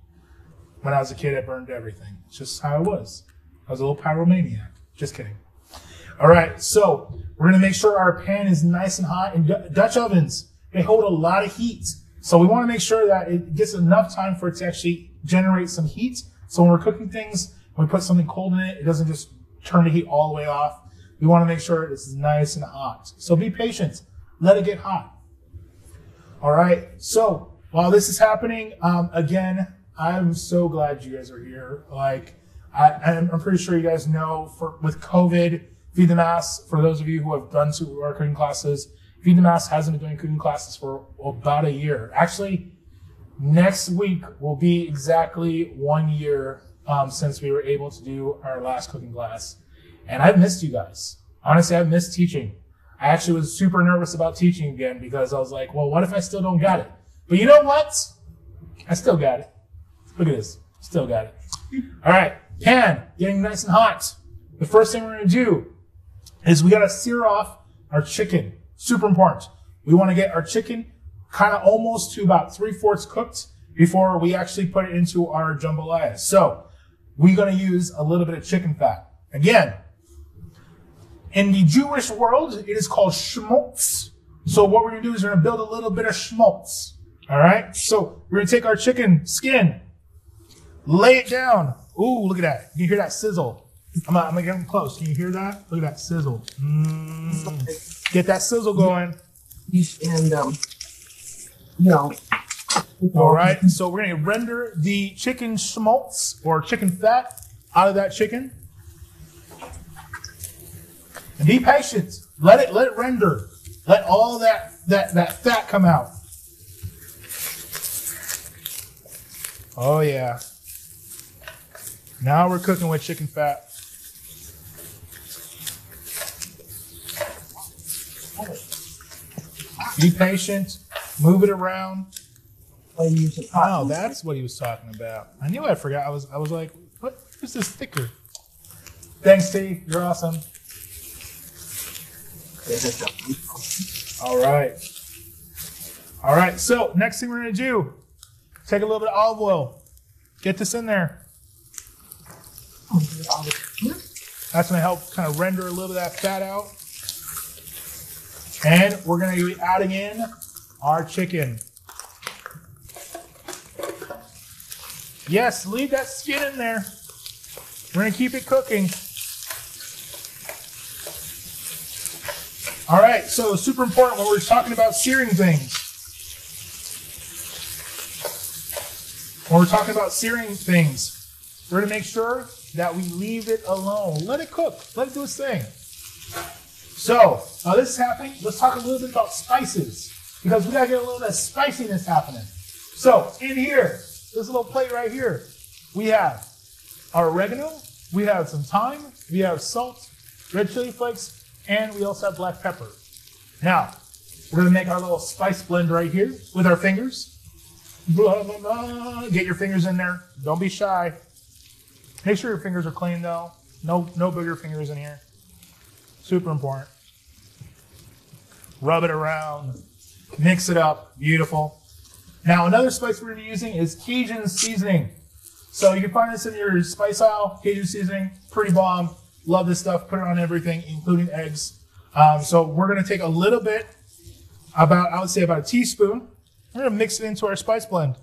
When I was a kid, I burned everything. It's just how I was. I was a little pyromaniac. Just kidding. All right, so we're gonna make sure our pan is nice and hot. And Dutch ovens, they hold a lot of heat. So we want to make sure that it gets enough time for it to actually generate some heat. So when we're cooking things, when we put something cold in it, it doesn't just turn the heat all the way off. We want to make sure it's nice and hot. So be patient. Let it get hot. All right. So while this is happening, again, I'm so glad you guys are here. Like, I'm pretty sure you guys know with COVID, Feed the Mass, for those of you who have done to our cooking classes, Feed the Mass hasn't been doing cooking classes for about a year. Actually, next week will be exactly 1 year since we were able to do our last cooking class. And I've missed you guys. Honestly, I've missed teaching. I actually was super nervous about teaching again because I was like, well, what if I still don't got it? But you know what? I still got it. Look at this. Still got it. All right. Pan getting nice and hot. The first thing we're going to do is we got to sear off our chicken. Super important. We want to get our chicken kind of almost to about 3/4 cooked before we actually put it into our jambalaya. So we're going to use a little bit of chicken fat. Again, in the Jewish world, it is called schmaltz. So what we're going to do is we're going to build a little bit of schmaltz. All right. So we're going to take our chicken skin, lay it down. Ooh, look at that. You can hear that sizzle. I'm going to get them close. Can you hear that? Look at that sizzle. Mm. Get that sizzle going. And, you know. All right. So we're going to render the chicken schmaltz or chicken fat out of that chicken. And be patient. Let it render. Let all that fat come out. Oh yeah. Now we're cooking with chicken fat. Be patient. Move it around. Oh, that's what he was talking about. I knew I forgot. I was like, what is this thicker? Thanks, Steve. You're awesome. All right. All right. So next thing we're going to do, take a little bit of olive oil. Get this in there. That's going to help kind of render a little bit of that fat out. And we're going to be adding in our chicken. Yes, leave that skin in there. We're going to keep it cooking. All right, so super important when we're talking about searing things. When we're talking about searing things, we're going to make sure that we leave it alone. Let it cook. Let it do its thing. So, while this is happening, let's talk a little bit about spices, because we gotta get a little bit of spiciness happening. So, in here, this little plate right here, we have our oregano, we have some thyme, we have salt, red chili flakes, and we also have black pepper. Now, we're gonna make our little spice blend right here with our fingers. Blah, blah, blah. Get your fingers in there, don't be shy. Make sure your fingers are clean though, no bigger fingers in here. Super important. Rub it around, mix it up, beautiful. Now another spice we're gonna be using is Cajun seasoning. So you can find this in your spice aisle, Cajun seasoning, pretty bomb. Love this stuff, put it on everything, including eggs. So we're gonna take a little bit, about a teaspoon. We're gonna mix it into our spice blend.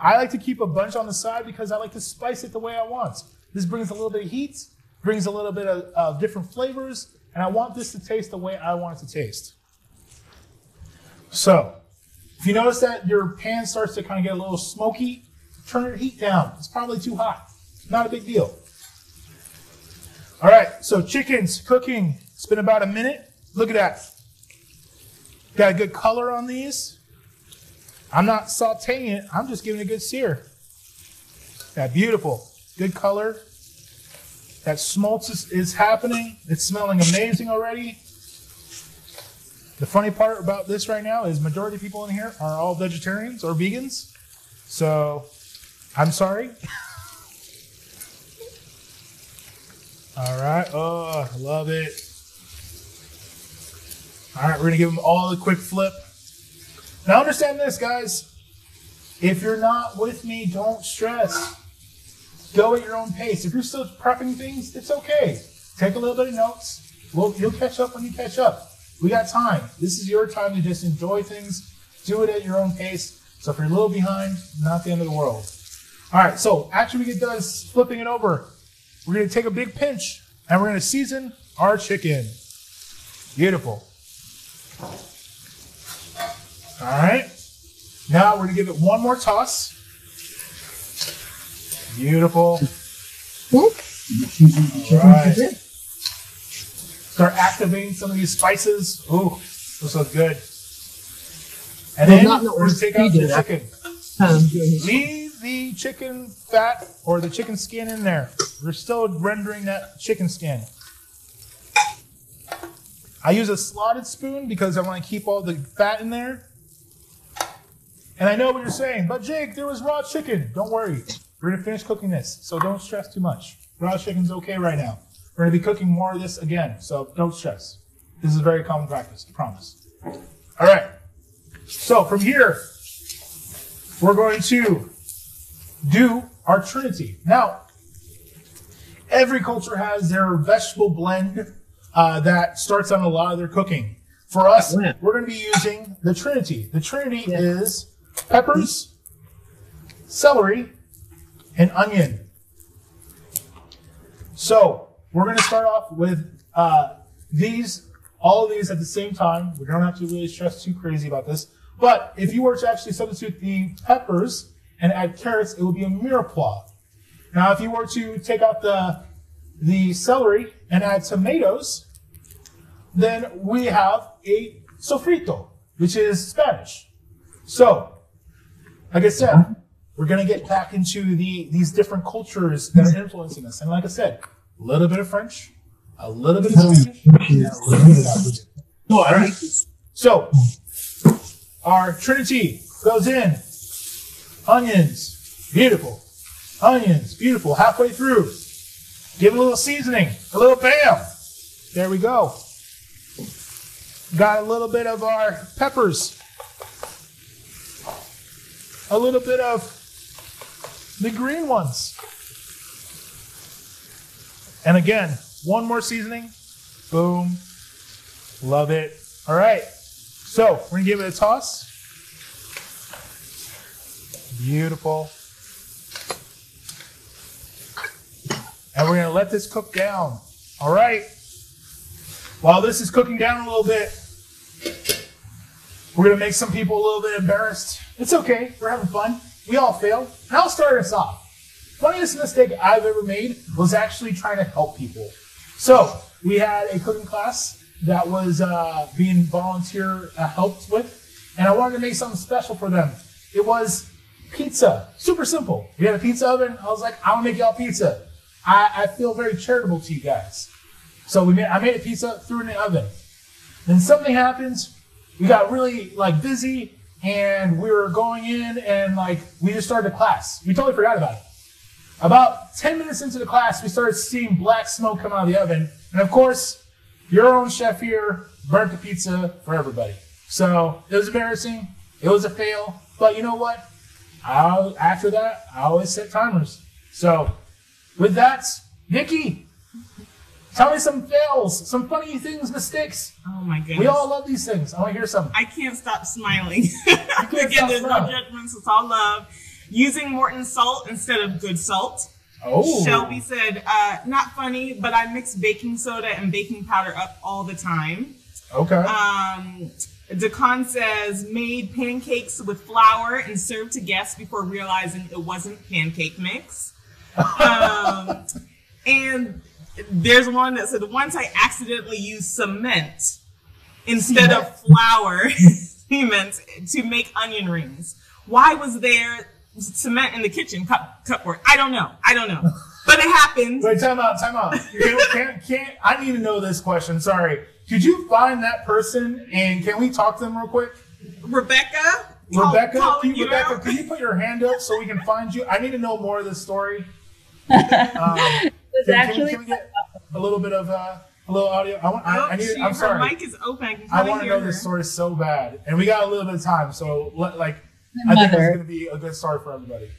I like to keep a bunch on the side because I like to spice it the way I want. This brings a little bit of heat, brings a little bit of different flavors, and I want this to taste the way I want it to taste. So, if you notice that your pan starts to kind of get a little smoky, turn your heat down. It's probably too hot. Not a big deal. All right, so chicken's cooking. It's been about a minute. Look at that. Got a good color on these. I'm not sauteing it. I'm just giving it a good sear. That beautiful, good color. That smolts is happening. It's smelling amazing already. The funny part about this right now is majority of people in here are all vegetarians or vegans. So I'm sorry. All right, oh, I love it. All right, we're gonna give them all a quick flip. Now understand this, guys. If you're not with me, don't stress. Go at your own pace. If you're still prepping things, it's okay. Take a little bit of notes. You'll catch up when you catch up. We got time. This is your time to just enjoy things. Do it at your own pace. So if you're a little behind, not the end of the world. All right, so after we get done flipping it over, we're gonna take a big pinch and we're gonna season our chicken. Beautiful. All right, now we're gonna give it one more toss. Beautiful. All right. Start activating some of these spices. Ooh, this looks good. And then we're going to take out the chicken. Leave the chicken fat or the chicken skin in there. We're still rendering that chicken skin. I use a slotted spoon because I want to keep all the fat in there. And I know what you're saying, but Jake, there was raw chicken. Don't worry. We're gonna finish cooking this, so don't stress too much. Raw chicken's okay right now. We're gonna be cooking more of this again, so don't stress. This is a very common practice, I promise. All right, so from here, we're going to do our Trinity. Now, every culture has their vegetable blend that starts on a lot of their cooking. For us, we're gonna be using the Trinity. The Trinity is peppers, celery, and onion. So we're going to start off with all of these at the same time. We don't have to really stress too crazy about this. But if you were to actually substitute the peppers and add carrots, it would be a mirepoix. Now, if you were to take out the celery and add tomatoes, Then we have a sofrito, which is Spanish. So, like I said, we're going to get back into these different cultures that are influencing us. And like I said, a little bit of French, a little bit of Spanish, and a little bit of African. All right. So, our Trinity goes in. Onions, beautiful. Onions, beautiful. Halfway through. Give it a little seasoning, a little bam. There we go. Got a little bit of our peppers. A little bit of the green ones. And again, one more seasoning. Boom. Love it. All right. So we're going to give it a toss. Beautiful. And we're going to let this cook down. All right. While this is cooking down a little bit, we're going to make some people a little bit embarrassed. It's okay. We're having fun. We all fail. And I'll start us off. Funniest mistake I've ever made was actually trying to help people. So we had a cooking class that was being volunteer helped with, and I wanted to make something special for them. It was pizza. Super simple. We had a pizza oven. I was like, I want to make y'all pizza. I feel very charitable to you guys. So I made a pizza, threw it in the oven. Then something happens. We got really busy, and we were going in, and we just started a class. We totally forgot about it. About 10 minutes into the class, we started seeing black smoke come out of the oven. And of course, your own chef here burnt the pizza for everybody. So it was embarrassing. It was a fail. But you know what? After that, I always set timers. So with that, Vicki, tell me some fails, some funny things, mistakes. Oh my goodness. We all love these things. I want to hear some. I can't stop smiling. Again, there's no judgments. It's all love. Using Morton salt instead of good salt. Oh. Shelby said, not funny, but I mix baking soda and baking powder up all the time. Okay. Decon says, made pancakes with flour and served to guests before realizing it wasn't pancake mix. And there's one that said, once I accidentally used cement instead of flour cement to make onion rings. Why was there cement in the kitchen cupboard? I don't know. I don't know. But it happened. Wait, time out, time out. You can't, I need to know this question. Sorry. Could you find that person and can we talk to them real quick? Rebecca? Rebecca, can you put your hand up so we can find you? I need to know more of this story. Can we get a little bit of a little audio? I'm sorry. Her mic is open. I want to know this story so bad, and we got a little bit of time, so I think it's going to be a good story for everybody.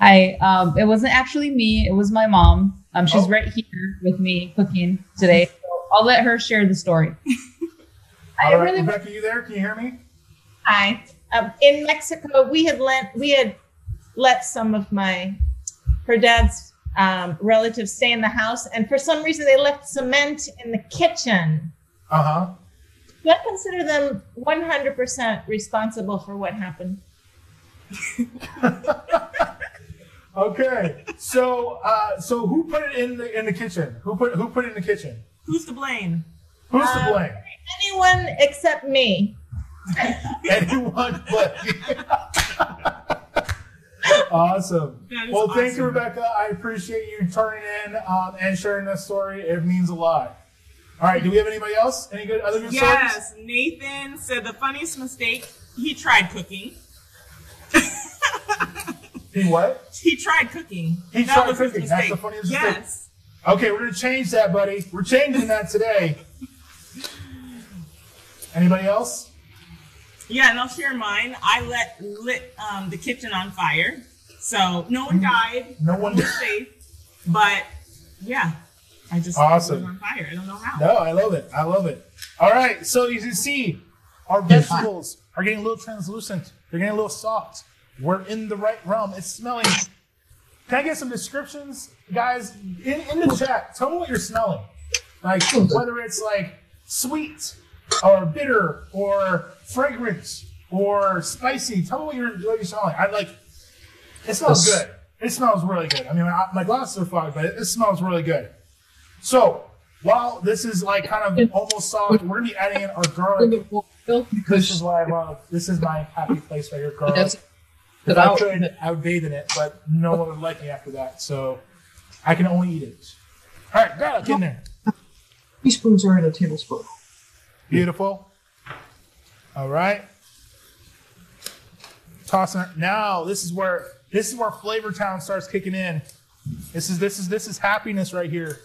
It wasn't actually me; it was my mom. She's right here with me cooking today. So I'll let her share the story. All right, Rebecca, you there? Can you hear me? Hi. In Mexico, we had let some of her dad's relatives stay in the house, and for some reason they left cement in the kitchen. Uh-huh. Do I consider them 100% responsible for what happened? Okay, so who put it in the kitchen? Who put it in the kitchen? Who's to blame? Who's to blame? Anyone except me. Anyone but me. Awesome. Well, awesome. Thank you, Rebecca. I appreciate you turning in and sharing that story. It means a lot. All right. Do we have anybody else? Any good other good stories? Yes. Nathan said the funniest mistake. He tried cooking. He what? He tried cooking. He tried cooking. That's the funniest mistake. Yes. Okay. We're going to change that, buddy. We're changing that today. Anybody else? Yeah, and I'll share mine. I lit the kitchen on fire, so no one died. No one was safe, but yeah, I just lit it on fire. I don't know how. No, I love it. I love it. All right, so as you see, our vegetables are getting a little translucent. They're getting a little soft. We're in the right realm. It's smelling. Can I get some descriptions, guys, in the chat? Tell me what you're smelling, whether it's sweet or bitter or fragrance or spicy. Tell me what you're smelling. It smells good. It smells really good. I mean, my glasses are fogged, but it smells really good. So While this is like kind of almost soft, we're gonna be adding in our garlic. This is what I love. This is my happy place right here, garlic. I would bathe in it, but no one would like me after that, so I can only eat it. All right, garlic in there. Teaspoons are in a tablespoon. Beautiful. All right. Tossing it. Now this is where Flavor Town starts kicking in. This is happiness right here.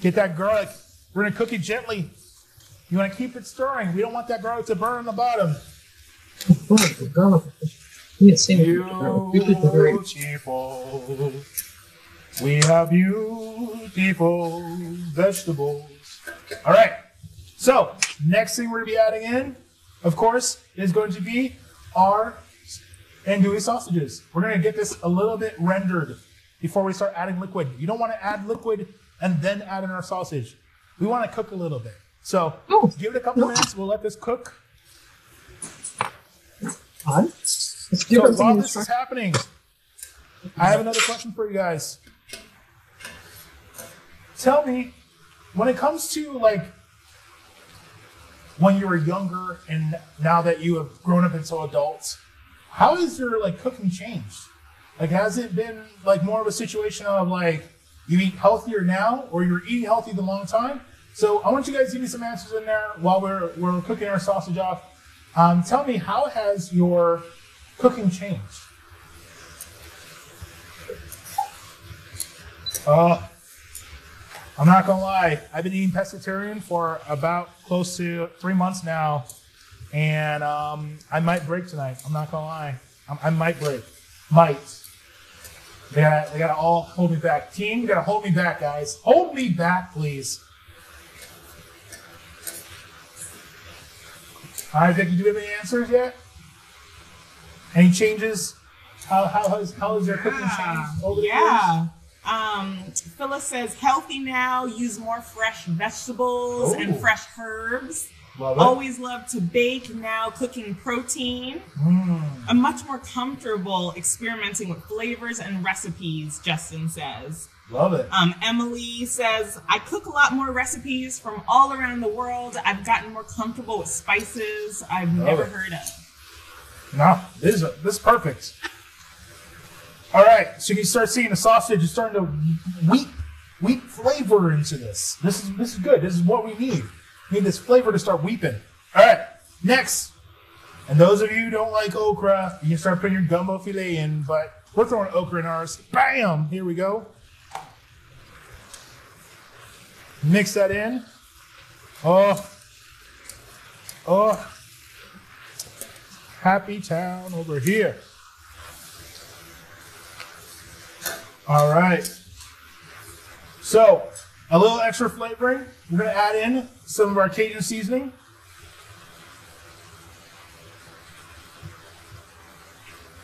Get that garlic. We're gonna cook it gently. You want to keep it stirring. We don't want that garlic to burn on the bottom. Beautiful. We have beautiful vegetables. All right. So next thing we're gonna be adding in, of course, is going to be our andouille sausages. We're gonna get this a little bit rendered before we start adding liquid. You don't want to add liquid and then add in our sausage. We want to cook a little bit. So give it a couple minutes. We'll let this cook. So while this is happening, I have another question for you guys. Tell me, when it comes to like when you were younger and now that you have grown up into adults, how has your like cooking changed? Like, has it been like more of a situation of like you eat healthier now, or you were eating healthy the long time? So I want you guys to give me some answers in there while we're cooking our sausage off. Tell me, how has your cooking changed? I'm not gonna lie, I've been eating pescatarian for about close to 3 months now, and I might break tonight. I'm not gonna lie, I might break. Might. They gotta all hold me back. Team, you gotta hold me back, guys. Hold me back, please. All right, Vicki, do you have any answers yet? Any changes? How has your cooking changed over the years? Phyllis says healthy now, use more fresh vegetables and fresh herbs. Love it. Always love to bake, now cooking protein. I'm much more comfortable experimenting with flavors and recipes, Justin says. Love it. Emily says, I cook a lot more recipes from all around the world. I've gotten more comfortable with spices I've never heard of. No, this is perfect. All right, so you start seeing the sausage is starting to weep flavor into this. This is good. This is what we need. We need this flavor to start weeping. All right, next. And those of you who don't like okra, you can start putting your gumbo filet in, but we're throwing okra in ours. Bam! Here we go. Mix that in. Oh, happy town over here. All right. So a little extra flavoring. We're gonna add in some of our Cajun seasoning.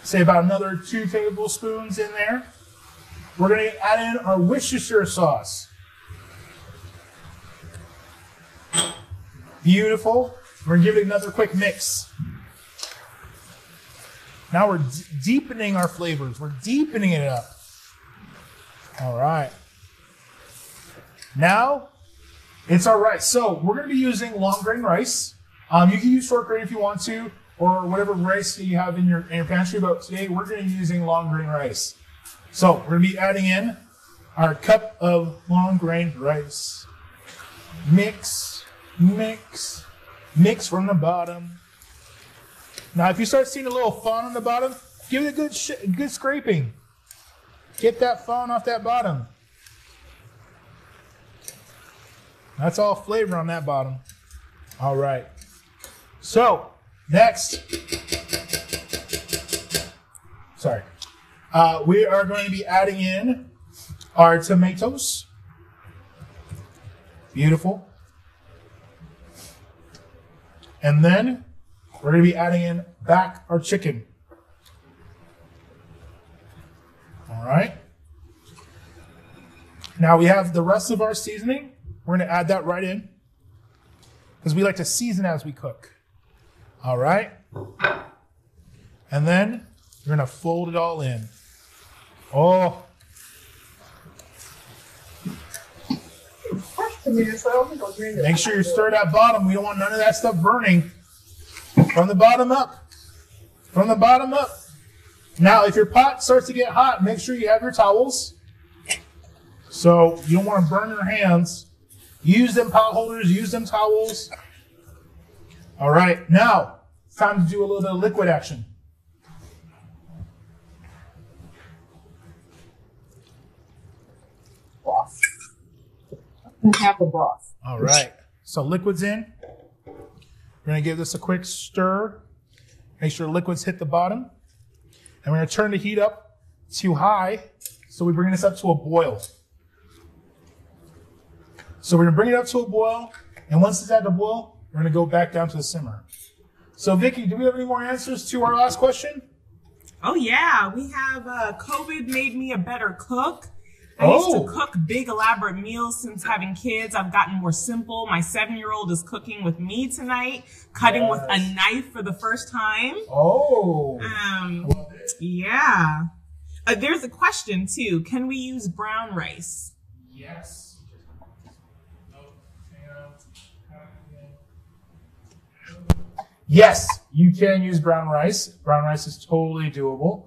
Say about another 2 tablespoons in there. We're gonna add in our Worcestershire sauce. Beautiful. We're gonna give it another quick mix. Now we're deepening our flavors. We're deepening it up. All right. Now it's our rice. So we're going to be using long grain rice. You can use short grain if you want to, or whatever rice that you have in your pantry. But today we're going to be using long grain rice. So we're going to be adding in our cup of long grain rice. Mix, mix, mix from the bottom. Now, if you start seeing a little fun on the bottom, give it a good scraping. Get that foam off that bottom. That's all flavor on that bottom. All right. So next, we are going to be adding in our tomatoes. Beautiful. And then we're going to be adding in back our chicken. All right. Now we have the rest of our seasoning. We're going to add that right in because we like to season as we cook. All right. And then we're going to fold it all in. Oh. Make sure you stir that bottom. We don't want none of that stuff burning. From the bottom up. From the bottom up. Now, if your pot starts to get hot, make sure you have your towels. So you don't want to burn your hands. Use them pot holders. Use them towels. All right. Now, it's time to do a little bit of liquid action. Broth. And have the broth. All right. So liquid's in. We're going to give this a quick stir. Make sure liquids hit the bottom. And we're going to turn the heat up to high. So we bring this up to a boil. So we're going to bring it up to a boil. And once it's at the boil, we're going to go back down to the simmer. So Vicki, do we have any more answers to our last question? Oh yeah, we have COVID made me a better cook. I used to cook big elaborate meals since having kids. I've gotten more simple. My 7-year-old is cooking with me tonight, cutting with a knife for the first time. Oh. Yeah. There's a question too. Can we use brown rice? Yes. Yes, you can use brown rice. Brown rice is totally doable.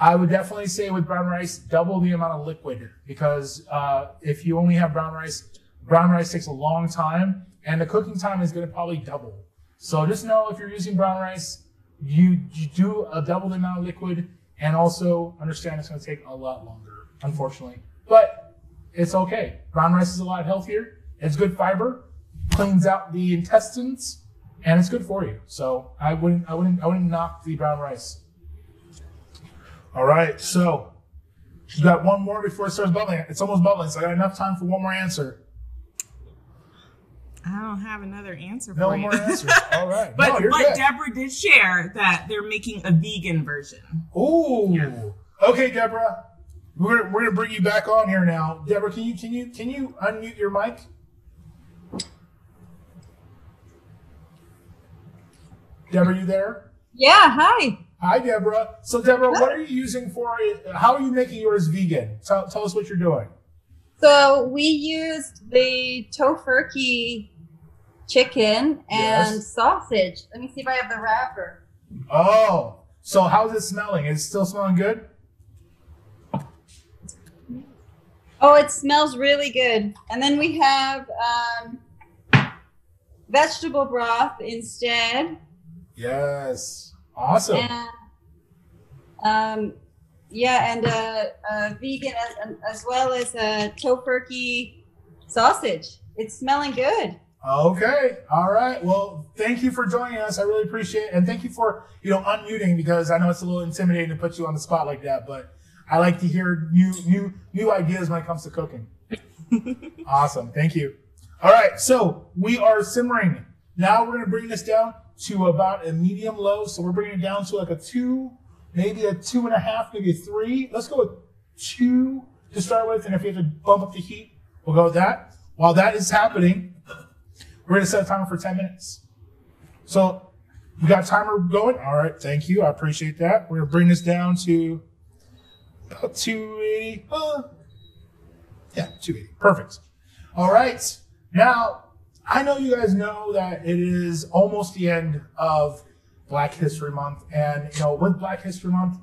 I would definitely say with brown rice, double the amount of liquid, because if you only have brown rice takes a long time and the cooking time is gonna probably double. So just know if you're using brown rice, you do a double the amount of liquid, and also understand it's gonna take a lot longer, unfortunately. But it's okay. Brown rice is a lot healthier. It's good fiber, cleans out the intestines, and it's good for you. So I wouldn't knock the brown rice. All right, so you got one more before it starts bubbling. It's almost bubbling, so I got enough time for one more answer. I don't have another answer for you. No more answers. All right. but Deborah did share that they're making a vegan version. Ooh. Yeah. Okay, Deborah. We're gonna bring you back on here now. Deborah, can you unmute your mic? Deborah, you there? Yeah, hi. Hi, Deborah. So, Deborah, what are you using for it? How are you making yours vegan? Tell us what you're doing. So, we used the tofurkey chicken and sausage. Let me see if I have the wrapper. Oh, so how's it smelling? Is it still smelling good? Oh, it smells really good. And then we have vegetable broth instead. Yes. Awesome. And, vegan as well as a tofurkey sausage. It's smelling good. Okay. All right. Well, thank you for joining us. I really appreciate it. And thank you for, unmuting, because I know it's a little intimidating to put you on the spot like that, but I like to hear new ideas when it comes to cooking. Awesome. Thank you. All right. So we are simmering. Now we're going to bring this down to about a medium low. So we're bringing it down to like a 2, maybe a 2.5, maybe a 3. Let's go with 2 to start with. And if we have to bump up the heat, we'll go with that. While that is happening, we're gonna set a timer for 10 minutes. So we got timer going. All right, thank you, I appreciate that. We're gonna bring this down to about 280. 280, perfect. All right, now, I know you guys know that it is almost the end of Black History Month, and with Black History Month,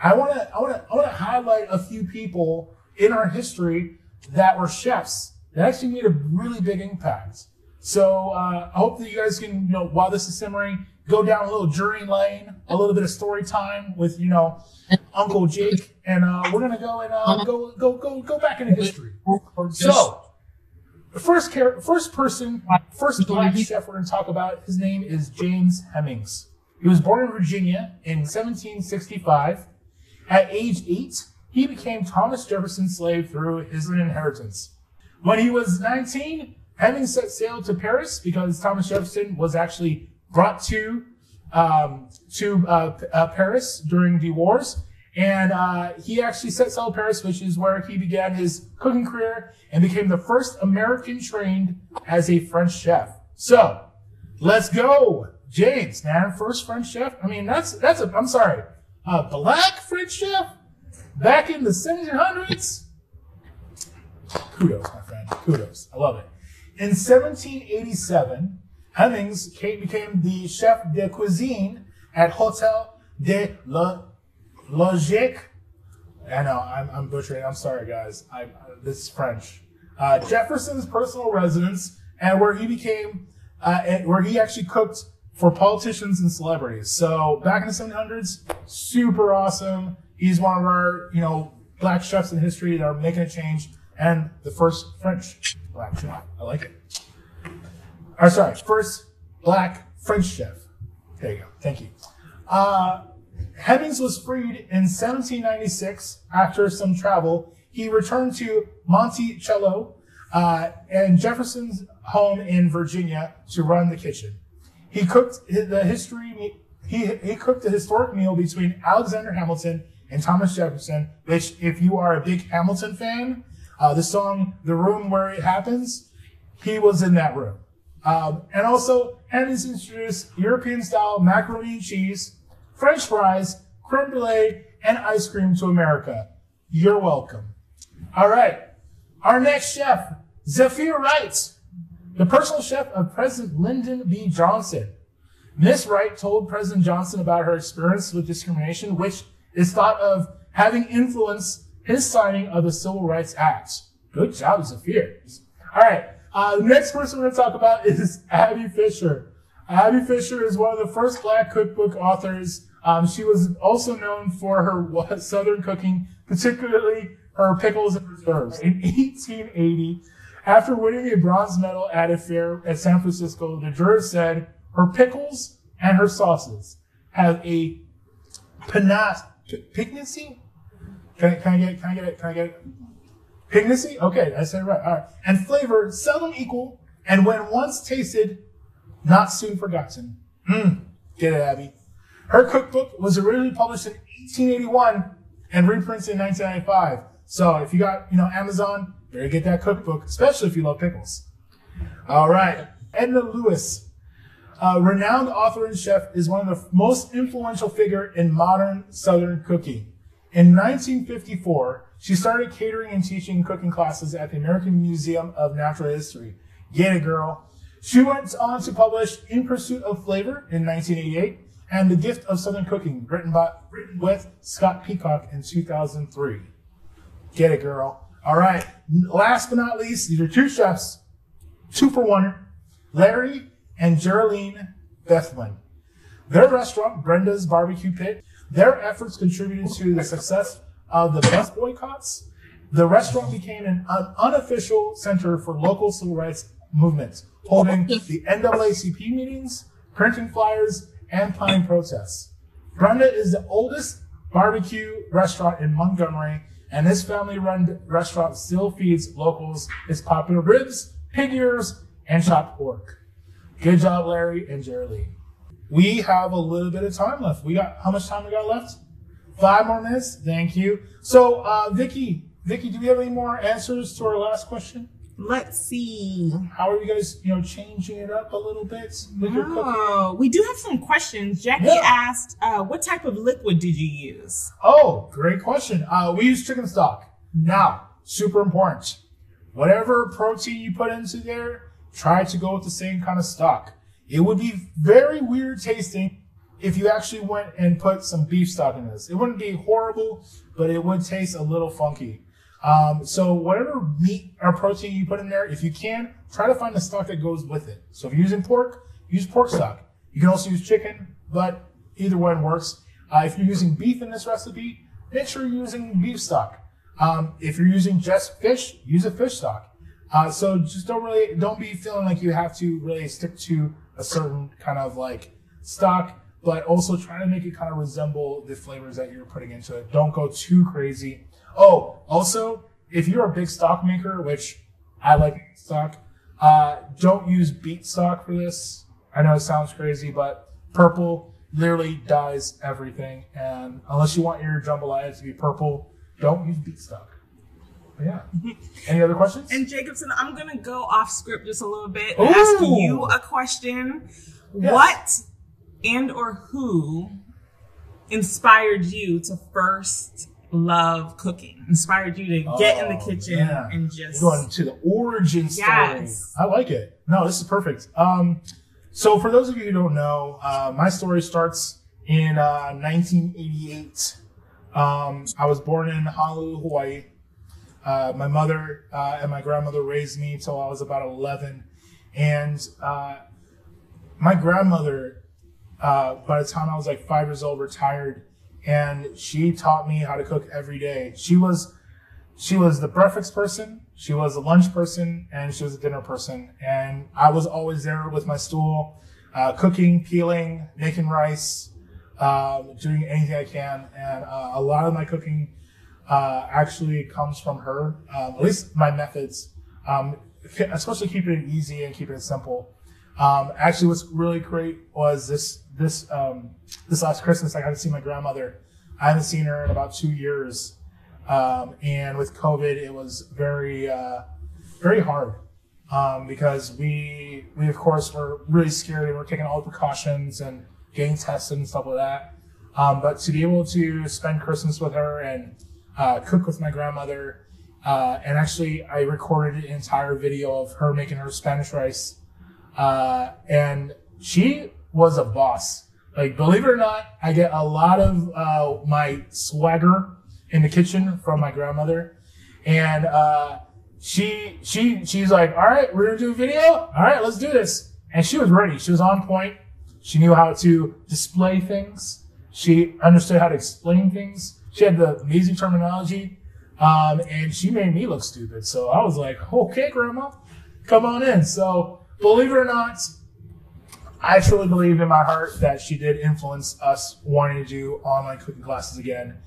I want to highlight a few people in our history that were chefs that actually made a really big impact. So I hope that you guys can, while this is simmering, go down a little journey lane, a little bit of story time with Uncle Jake, and we're gonna go and go back into history. So. The first black chef we're going to talk about, his name is James Hemings. He was born in Virginia in 1765. At age 8, he became Thomas Jefferson's slave through his inheritance. When he was 19, Hemings set sail to Paris because Thomas Jefferson was actually brought to Paris during the wars. And he actually set sail to Paris, which is where he began his cooking career and became the first American trained as a French chef. So let's go, James, man, first French chef. I mean, a black French chef back in the 1700s. Kudos, my friend. Kudos. I love it. In 1787, Hemings became the chef de cuisine at Hotel de la Logique. I know, I'm butchering. I'm sorry, guys. This is French. Jefferson's personal residence, and where he became, where he actually cooked for politicians and celebrities. So back in the 1700s, super awesome. He's one of our, you know, black chefs in history that are making a change, and the first French black chef. I like it. Or sorry, first black French chef. There you go. Thank you. Hemings was freed in 1796 after some travel. He returned to Monticello and Jefferson's home in Virginia to run the kitchen. He cooked the historic meal between Alexander Hamilton and Thomas Jefferson, which, if you are a big Hamilton fan, the song "The Room Where It Happens," he was in that room. And also, Hemings introduced European-style macaroni and cheese, French fries, creme brulee, and ice cream to America. You're welcome. All right. Our next chef, Zephyr Wright, the personal chef of President Lyndon B. Johnson. Ms. Wright told President Johnson about her experience with discrimination, which is thought of having influenced his signing of the Civil Rights Act. Good job, Zephyr. All right. The next person we're going to talk about is Abby Fisher. Abby Fisher is one of the first black cookbook authors. She was also known for her Southern cooking, particularly her pickles and preserves. In 1880, after winning a bronze medal at a fair at San Francisco, the jurors said her pickles and her sauces have a piquancy. Can I get it? Piquancy? Okay, I said it right. All right. And flavor seldom equal, and when once tasted, not soon forgotten. Get it, Abby. Her cookbook was originally published in 1881 and reprints in 1995. So if you got, you know, Amazon, better get that cookbook, especially if you love pickles. All right. Edna Lewis, a renowned author and chef, is one of the most influential figures in modern Southern cooking. In 1954, she started catering and teaching cooking classes at the American Museum of Natural History. Get it, girl. She went on to publish In Pursuit of Flavor in 1988 and The Gift of Southern Cooking, written with Scott Peacock in 2003. Get it, girl. All right. Last but not least, these are two chefs, two for one, Larry and Jeraline Bethlen. Their restaurant, Brenda's Barbecue Pit, their efforts contributed to the success of the bus boycotts. The restaurant became an unofficial center for local civil rights movements, holding the NAACP meetings, printing flyers, and planning protests. Brenda is the oldest barbecue restaurant in Montgomery, and this family-run restaurant still feeds locals its popular ribs, pig ears, and chopped pork. Good job, Larry and Jeraline. We have a little bit of time left. How much time we got left? 5 more minutes. Thank you. So, Vicki, do we have any more answers to our last question? Let's see. How are you guys, you know, changing it up a little bit with your cooking? We do have some questions. Jackie asked, what type of liquid did you use? Oh, great question. We use chicken stock. Now, super important. Whatever protein you put into there, try to go with the same kind of stock. It would be very weird tasting if you actually went and put some beef stock in this. It wouldn't be horrible, but it would taste a little funky. So whatever meat or protein you put in there, if you can, try to find the stock that goes with it. So if you're using pork, use pork stock. You can also use chicken, but either one works. If you're using beef in this recipe, make sure you're using beef stock. If you're using just fish, use a fish stock. So just don't be feeling like you have to really stick to a certain kind of like stock, but also try to make it kind of resemble the flavors that you're putting into it. Don't go too crazy. Oh, also, if you're a big stock maker, which I like stock, don't use beet stock for this. I know it sounds crazy, but purple literally dyes everything. And unless you want your jambalaya to be purple, don't use beet stock. But yeah. Any other questions? And Jacobsen, I'm going to go off script just a little bit and ask you a question. Yes. What and or who inspired you to first love cooking, inspired you to get in the kitchen and just going to the origin story. I like it. No, this is perfect. So for those of you who don't know, my story starts in 1988. I was born in Honolulu, Hawaii. My mother and my grandmother raised me until I was about 11. And my grandmother, by the time I was like 5 years old, retired, and she taught me how to cook every day. She was the breakfast person, she was the lunch person, and she was the dinner person. And I was always there with my stool, cooking, peeling, making rice, doing anything I can. And a lot of my cooking actually comes from her, at least my methods, especially keeping it easy and keeping it simple. Actually, what's really great was this last Christmas, I got to see my grandmother. I haven't seen her in about 2 years. And with COVID, it was very, very hard, because we of course were really scared and we're taking all the precautions and getting tested and stuff like that. But to be able to spend Christmas with her and, cook with my grandmother, and actually I recorded an entire video of her making her Spanish rice. And she was a boss. Like, believe it or not, I get a lot of, my swagger in the kitchen from my grandmother. And, she's like, all right, we're going to do a video. All right, let's do this. And she was ready. She was on point. She knew how to display things. She understood how to explain things. She had the amazing terminology. And she made me look stupid. So I was like, okay, grandma, come on in. So, believe it or not, I truly believe in my heart that she did influence us wanting to do online cooking classes again,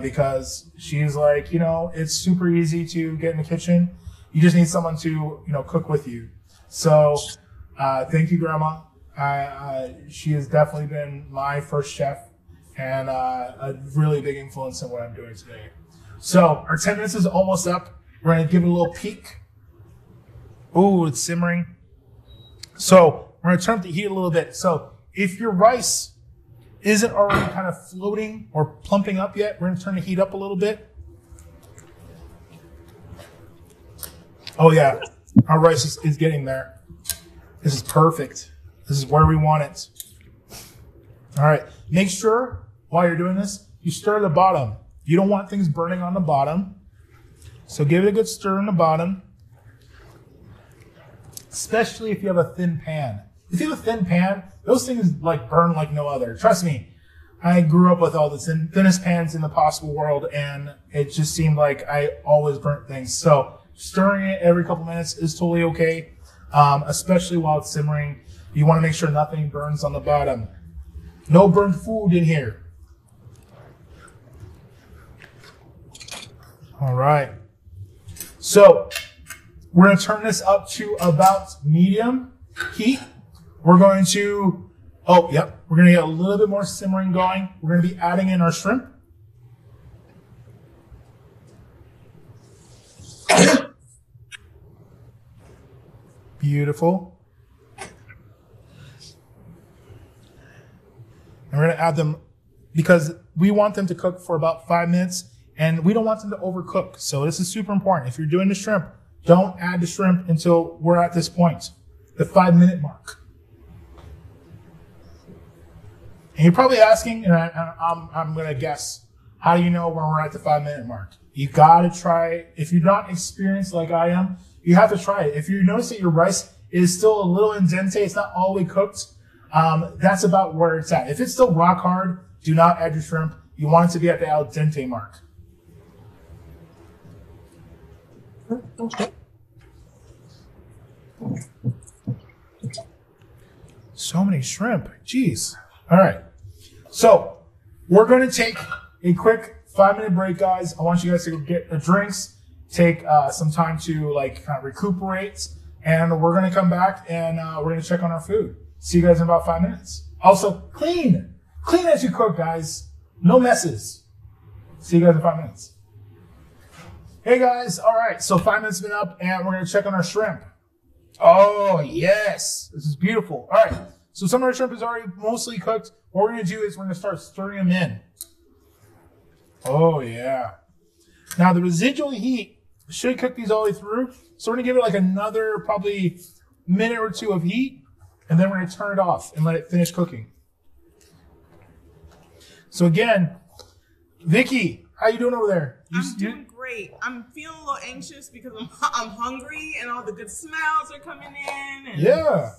because she's like, you know, it's super easy to get in the kitchen. You just need someone to, you know, cook with you. So thank you, Grandma. She has definitely been my first chef and a really big influence in what I'm doing today. So our 10 minutes is almost up. We're going to give it a little peek. Ooh, it's simmering. So we're going to turn up the heat a little bit. So if your rice isn't already kind of floating or plumping up yet, we're going to turn the heat up a little bit. Oh yeah, our rice is getting there. This is perfect. This is where we want it. All right, make sure while you're doing this, you stir the bottom. You don't want things burning on the bottom. So give it a good stir in the bottom. Especially if you have a thin pan. If you have a thin pan, those things like burn like no other. Trust me, I grew up with all the thinnest pans in the possible world, and it just seemed like I always burnt things. So stirring it every couple minutes is totally okay, especially while it's simmering. You want to make sure nothing burns on the bottom. No burned food in here. All right. So we're going to turn this up to about medium heat. We're going to, we're going to get a little bit more simmering going. We're going to be adding in our shrimp. Beautiful. And we're going to add them because we want them to cook for about 5 minutes and we don't want them to overcook. So this is super important. If you're doing the shrimp, don't add the shrimp until we're at this point, the 5 minute mark. And you're probably asking, and I'm going to guess, how do you know when we're at the 5 minute mark? You got to try it. If you're not experienced like I am, you have to try it. If you notice that your rice is still a little indente, it's not all the way cooked, that's about where it's at. If it's still rock hard, do not add your shrimp. You want it to be at the al dente mark. Okay. So many shrimp, jeez. All right, so we're going to take a quick 5 minute break, guys. I want you guys to go get the drinks, take some time to like kind of recuperate, and we're going to come back and we're going to check on our food. See you guys in about 5 minutes. Also, clean as you cook, guys. No messes. See you guys in 5 minutes. Hey guys, all right, so 5 minutes been up and we're gonna check on our shrimp. Oh yes, this is beautiful. All right, so some of our shrimp is already mostly cooked. What we're gonna do is we're gonna start stirring them in. Oh, yeah. Now, the residual heat should cook these all the way through. So we're going to give it like another probably minute or two of heat, and then we're going to turn it off and let it finish cooking. So again, Vicki, how you doing over there? I'm doing great. I'm feeling a little anxious because I'm hungry and all the good smells are coming in. And yeah.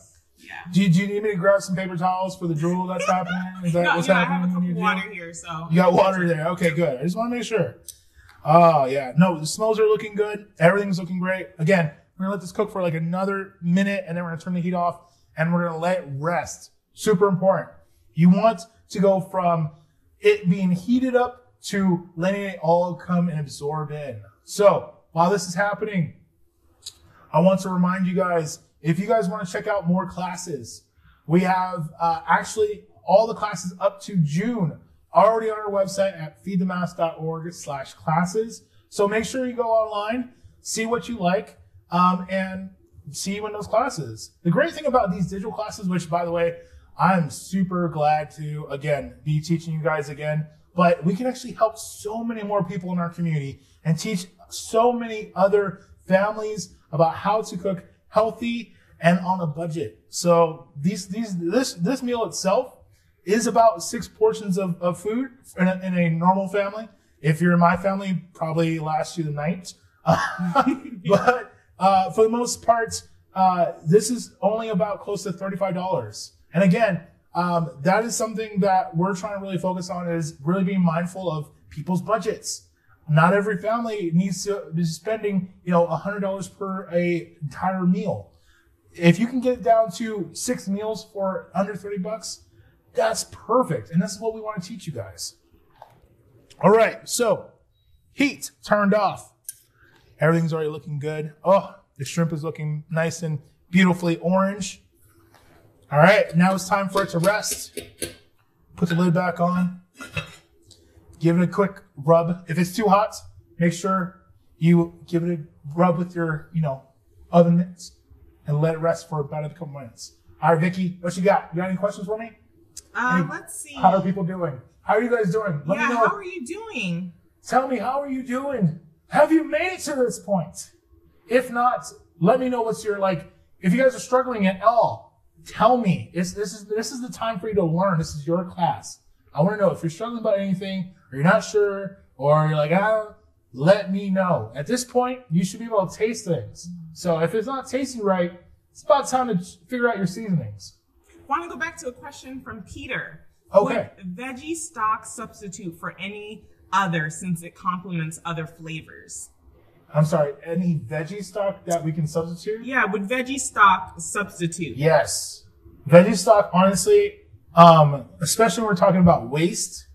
Do you need me to grab some paper towels for the drool that's happening? Is that what's happening? I have a cup of water here, so. You got water there. Okay, good. I just want to make sure. Oh, yeah. No, the smells are looking good. Everything's looking great. Again, we're going to let this cook for like another minute, and then we're going to turn the heat off, and we're going to let it rest. Super important. You want to go from it being heated up to letting it all come and absorb in. So while this is happening, I want to remind you guys, if you guys want to check out more classes, we have actually all the classes up to June already on our website at feedthemass.org/classes. So make sure you go online, see what you like, and see when those classes. The great thing about these digital classes, which by the way, I'm super glad to, again, be teaching you guys again, but we can actually help so many more people in our community and teach so many other families about how to cook healthy and on a budget. So this meal itself is about 6 portions of food in a normal family. If you're in my family, probably lasts you the night. But for the most part, this is only about close to $35. And again, that is something that we're trying to really focus on, is really being mindful of people's budgets. Not every family needs to be spending, you know, $100 per a entire meal. If you can get it down to 6 meals for under $30, that's perfect. And this is what we want to teach you guys. All right. So heat turned off. Everything's already looking good. Oh, the shrimp is looking nice and beautifully orange. All right, now it's time for it to rest. Put the lid back on. Give it a quick rub. If it's too hot, make sure you give it a rub with your, you know, oven mitts and let it rest for about a couple minutes. All right, Vicki, what you got? You got any questions for me? Let's see. How are people doing? How are you guys doing? Let me know. How are you doing? Tell me, how are you doing? Have you made it to this point? If not, let me know what's your, like, if you guys are struggling at all. Tell me. This is the time for you to learn. This is your class. I want to know if you're struggling about anything, or you're not sure, or you're like, let me know. At this point, you should be able to taste things. So if it's not tasting right, it's about time to figure out your seasonings. I want to go back to a question from Peter. Okay. Would veggie stock substitute for any other since it complements other flavors? I'm sorry, any veggie stock that we can substitute? Yeah, would veggie stock substitute? Yes. Veggie stock, honestly, especially when we're talking about waste,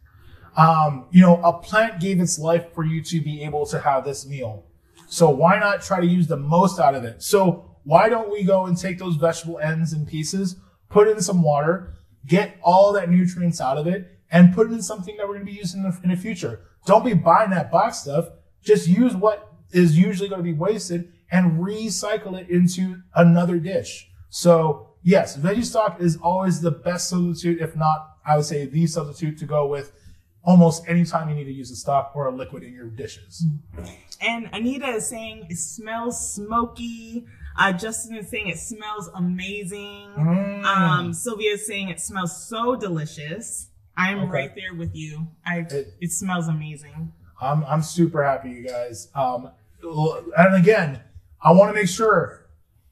you know, a plant gave its life for you to be able to have this meal. So why not try to use the most out of it? So why don't we go and take those vegetable ends and pieces, put in some water, get all that nutrients out of it, and put it in something that we're going to be using in the future. Don't be buying that box stuff. Just use what is usually going to be wasted and recycle it into another dish. So yes, veggie stock is always the best substitute. If not, I would say the substitute to go with almost any time you need to use a stock or a liquid in your dishes. And Anita is saying it smells smoky. Justin is saying it smells amazing. Sylvia is saying it smells so delicious. I'm right there with you. It smells amazing. I'm super happy, you guys. And again, I want to make sure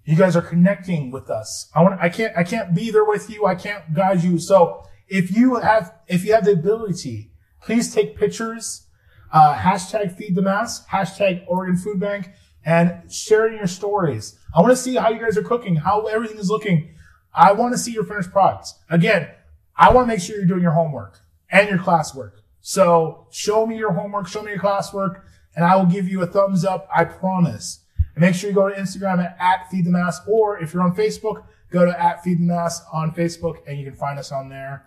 you guys are connecting with us. I can't be there with you. I can't guide you. So if you have the ability, please take pictures, hashtag Feed the Mass, hashtag Oregon Food Bank, and sharing your stories. I want to see how you guys are cooking, how everything is looking. I want to see your finished products. Again, I want to make sure you're doing your homework and your classwork. So show me your homework, show me your classwork, and I will give you a thumbs up, I promise. And make sure you go to Instagram at Feed the Mass, or if you're on Facebook, go to at Feed the Mass on Facebook, and you can find us on there.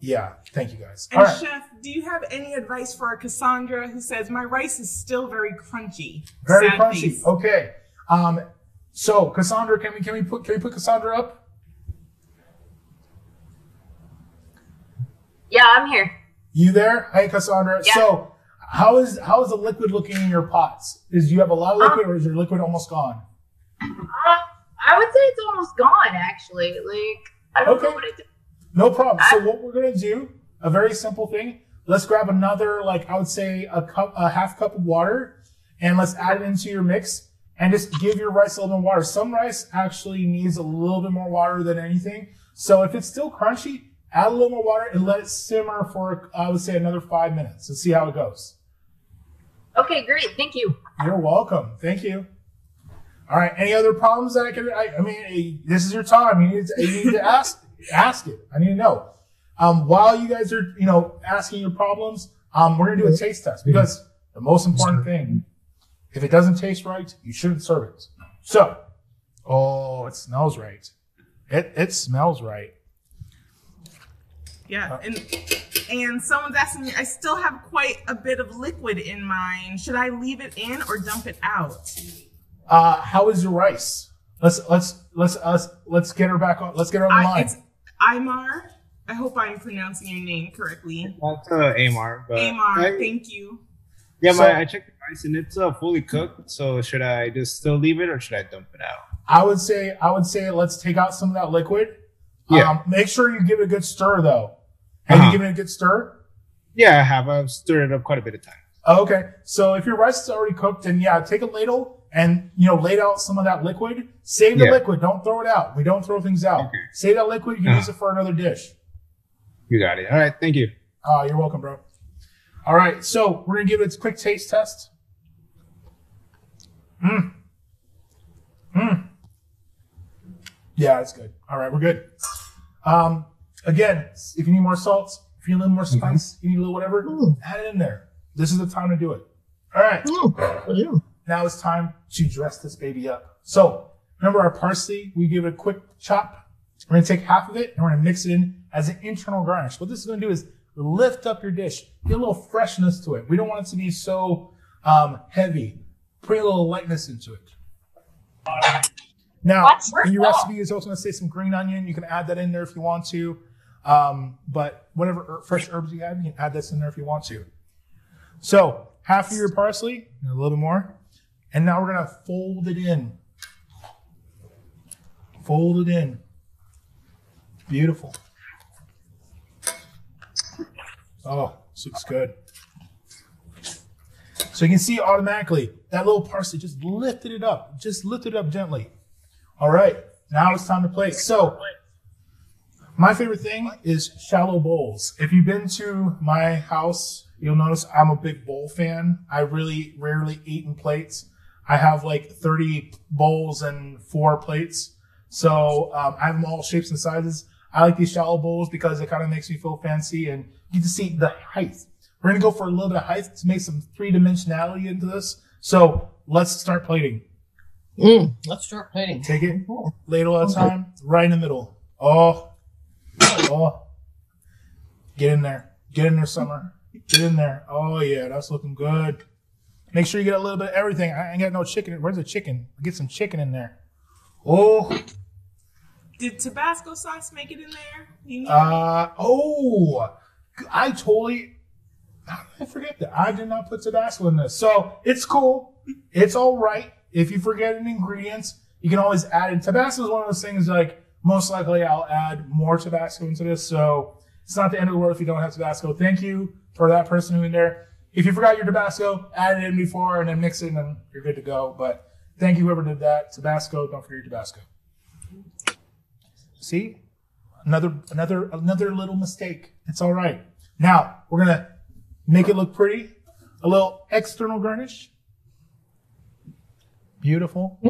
Yeah, thank you guys. And right. Chef, do you have any advice for Cassandra, who says, my rice is still very crunchy? Very sad crunchy, face. Okay. So Cassandra, can we put Cassandra up? Yeah, I'm here. You there? Hi, Cassandra. Yeah. So how is the liquid looking in your pots? Is you have a lot of liquid, or is your liquid almost gone? I would say it's almost gone, actually. Like, I don't know what it did. No problem. So what we're going to do, a very simple thing. Let's grab another, like, I would say a half cup of water, and let's add it into your mix and just give your rice a little bit of water. Some rice actually needs a little bit more water than anything. So if it's still crunchy, add a little more water and let it simmer for, I would say, another 5 minutes and see how it goes. Okay, great. Thank you. You're welcome. Thank you. All right. Any other problems that I can, I mean, this is your time. You need to ask it. I need to know. While you guys are, you know, asking your problems, we're going to do a taste test, because the most important thing, if it doesn't taste right, you shouldn't serve it. So, oh, it smells right. It smells right. Yeah. And someone's asking me, I still have quite a bit of liquid in mine. Should I leave it in or dump it out? How is your rice? Let's get her back on. Let's get her on the line. It's Aymar. I hope I'm pronouncing your name correctly. That's Aymar. Aymar, thank you. Yeah, so, I checked the rice and it's fully cooked. So should I just still leave it or should I dump it out? I would say let's take out some of that liquid. Yeah. Make sure you give it a good stir, though. Have you given it a good stir? Yeah, I have. I've stirred it up quite a bit of time. Okay. So if your rice is already cooked, then yeah, take a ladle and, you know, lay out some of that liquid. Save the liquid. Don't throw it out. We don't throw things out. Okay. Save that liquid. You can use it for another dish. You got it. All right. Thank you. You're welcome, bro. All right. So we're going to give it a quick taste test. Yeah, it's good. All right, we're good. Again, if you need more salt, if you need a little more spice, you need a little whatever, add it in there. This is the time to do it. All right. Now it's time to dress this baby up. So remember our parsley, we give it a quick chop. We're going to take half of it and we're going to mix it in as an internal garnish. What this is going to do is lift up your dish, get a little freshness to it. We don't want it to be so heavy. Put a little lightness into it. All right. Now, in your recipe is also going to say some green onion. You can add that in there if you want to. But whatever fresh herbs you have, you can add this in there if you want to. So half of your parsley, a little bit more. And now we're going to fold it in. Fold it in. Beautiful. Oh, this looks good. So you can see automatically that little parsley just lifted it up. Just lifted it up gently. All right, now it's time to plate. So my favorite thing is shallow bowls. If you've been to my house, you'll notice I'm a big bowl fan. I really rarely eat in plates. I have like 30 bowls and 4 plates. So I have them all shapes and sizes. I like these shallow bowls because it kind of makes me feel fancy and you can see the height. We're gonna go for a little bit of height to make some 3-dimensionality into this. So let's start plating. Let's start plating. Take it, ladle at a time, right in the middle. Oh, get in there, Summer. Get in there. Oh yeah, that's looking good. Make sure you get a little bit of everything. I ain't got no chicken. Where's the chicken? Get some chicken in there. Oh. Did Tabasco sauce make it in there? You know? How did I forget that? I did not put Tabasco in this, so it's cool. It's all right. If you forget an ingredients, you can always add in. Tabasco is one of those things like most likely I'll add more Tabasco into this. So it's not the end of the world if you don't have Tabasco. Thank you for that person who in there. If you forgot your Tabasco, add it in before and then mix it and then you're good to go. But thank you whoever did that. Tabasco, don't forget your Tabasco. See? Another little mistake. It's all right. Now we're gonna make it look pretty. A little external garnish. Beautiful.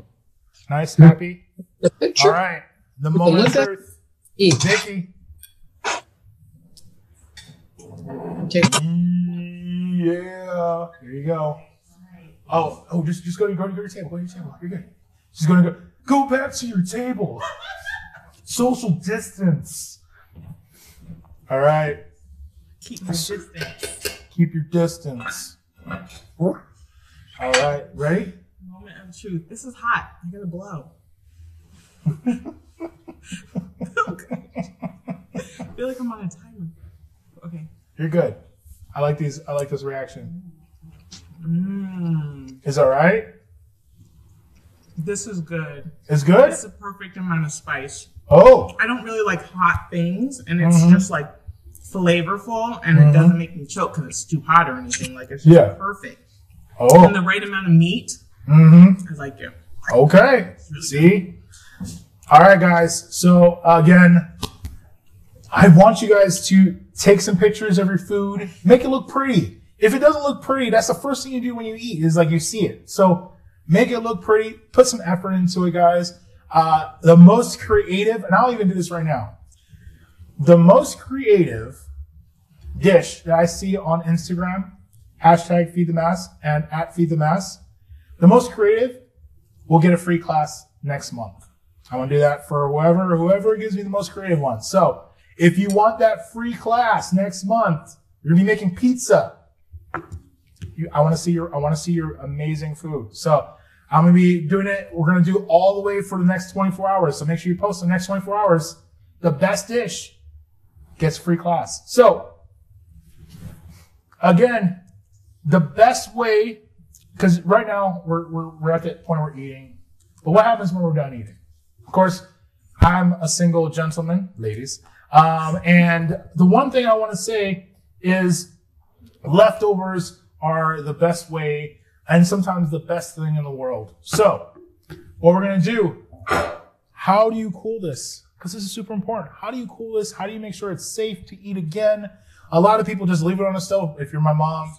Nice, happy. The picture. All right. The moment of truth. Vicki. Yeah. Here you go. Oh, just go to your table. Go to your table. You're good. She's going to go back to your table. Social distance. All right. Keep your distance. Keep your distance. All right. Ready? Moment of truth. This is hot. I'm gonna blow. Okay. I feel like I'm on a timer. Okay. You're good. I like these. I like this reaction. Mm. Is that right? This is good. It's good? It's the perfect amount of spice. Oh. I don't really like hot things, and it's just like flavorful, and it doesn't make me choke because it's too hot or anything. Like, it's just perfect. Oh. And the right amount of meat. I like it. Okay. Really good. All right, guys. So, again, I want you guys to take some pictures of your food. Make it look pretty. If it doesn't look pretty, that's the first thing you do when you eat is, like, you see it. So, make it look pretty. Put some effort into it, guys. The most creative, and I'll even do this right now. The most creative dish that I see on Instagram, #FeedTheMass and @FeedTheMass, the most creative will get a free class next month. I'm going to do that for whoever gives me the most creative one. So if you want that free class next month, you're going to be making pizza. I want to see your amazing food. So I'm going to be doing it. We're going to do all the way for the next 24 hours. So make sure you post the next 24 hours. The best dish gets free class. So again, the best way, because right now we're at that point where we're eating. But what happens when we're done eating? Of course, I'm a single gentleman, ladies. And the one thing I want to say is leftovers are the best way and sometimes the best thing in the world. So what we're going to do, how do you cool this? Because this is super important. How do you cool this? How do you make sure it's safe to eat again? A lot of people just leave it on the stove. If you're my mom,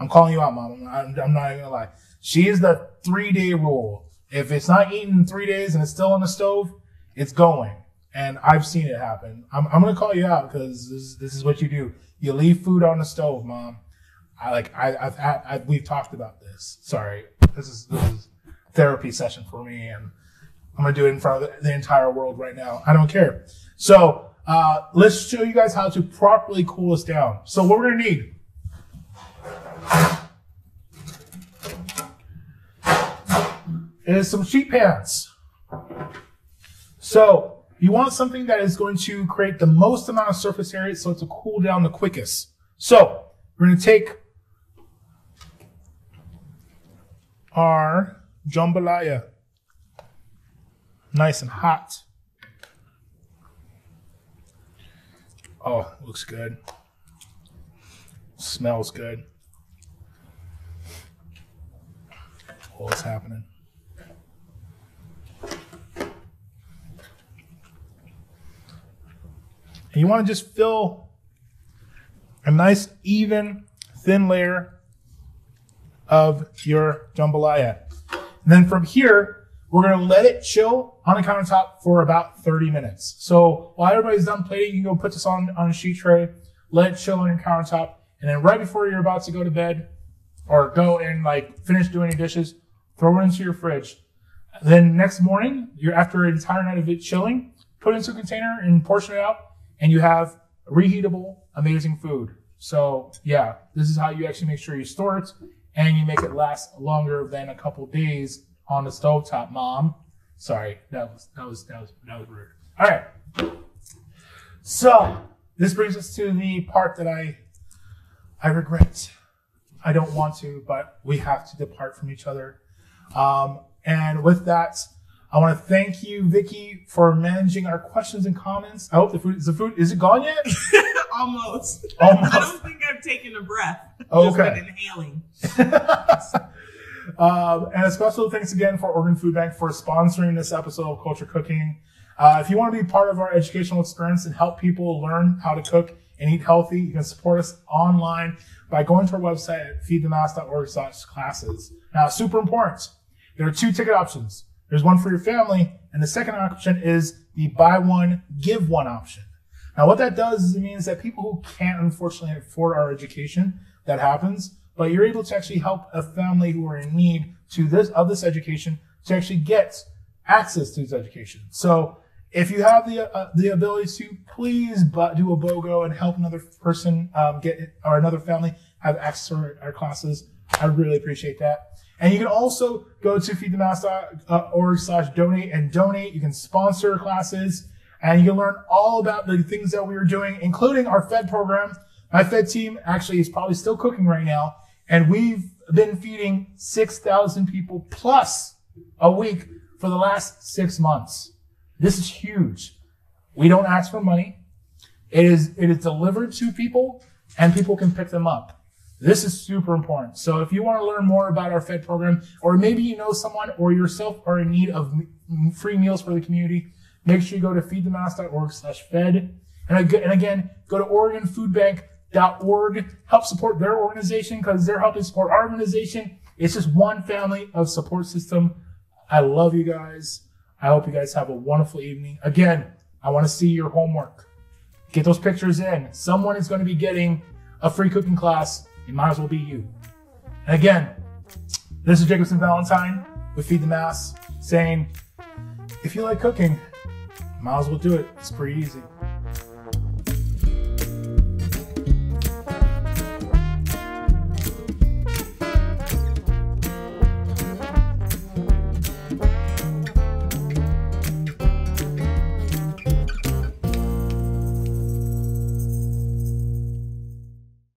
I'm calling you out, Mom. I'm not even going to lie. She is the 3-day rule. If it's not eaten in 3 days and it's still on the stove, it's going. And I've seen it happen. I'm going to call you out because this is what you do. You leave food on the stove, Mom. We've talked about this. Sorry. This is a therapy session for me, and I'm going to do it in front of the entire world right now. I don't care. So, let's show you guys how to properly cool this down. So what we're going to need, is some sheet pans. So you want something that is going to create the most amount of surface area so it's to cool down the quickest. So we're going to take our jambalaya, nice and hot. Oh, looks good. Smells good. What's happening? And you want to just fill a nice, even, thin layer of your jambalaya. And then from here, we're going to let it chill on the countertop for about 30 minutes. So while everybody's done plating, you can go put this on a sheet tray, let it chill on your countertop. And then right before you're about to go to bed or go and like finish doing your dishes, throw it into your fridge. Then next morning, after an entire night of it chilling, put it into a container and portion it out. And you have reheatable, amazing food. So yeah, this is how you actually make sure you store it and you make it last longer than a couple days on the stovetop, Mom. Sorry, that was rude. All right. So this brings us to the part that I regret. I don't want to, but we have to depart from each other. And with that, I want to thank you, Vicki, for managing our questions and comments. I hope is it gone yet? Almost. I don't think I've taken a breath. Okay. Just been inhaling. And a special thanks again for Oregon Food Bank for sponsoring this episode of Culture Cooking. If you want to be part of our educational experience and help people learn how to cook and eat healthy, you can support us online by going to our website at feedthemass.org/classes. Now, super important. There are 2 ticket options. There's one for your family, and the second option is the buy one, give one option. Now, what that does is it means that people who can't, unfortunately, afford our education, that happens, but you're able to actually help a family who are in need of this education to actually get access to this education. So if you have the ability to, please do a BOGO and help another person another family have access to our classes. I really appreciate that. And you can also go to feedthemass.org/donate and donate. You can sponsor classes, and you can learn all about the things that we are doing, including our Fed program, My Fed team actually is probably still cooking right now, and we've been feeding 6,000 people plus a week for the last 6 months. This is huge. We don't ask for money. It is delivered to people, and people can pick them up. This is super important. So if you want to learn more about our Fed program, or maybe you know someone or yourself are in need of free meals for the community, make sure you go to feedthemass.org/fed. And again, go to OregonFoodBank.org. Help support their organization because they're helping support our organization. It's just one family of support system. I love you guys. I hope you guys have a wonderful evening. Again, I want to see your homework. Get those pictures in. Someone is going to be getting a free cooking class. It might as well be you. And again, this is Jacobsen Valentine with Feed the Mass saying, if you like cooking, might as well do it. It's pretty easy.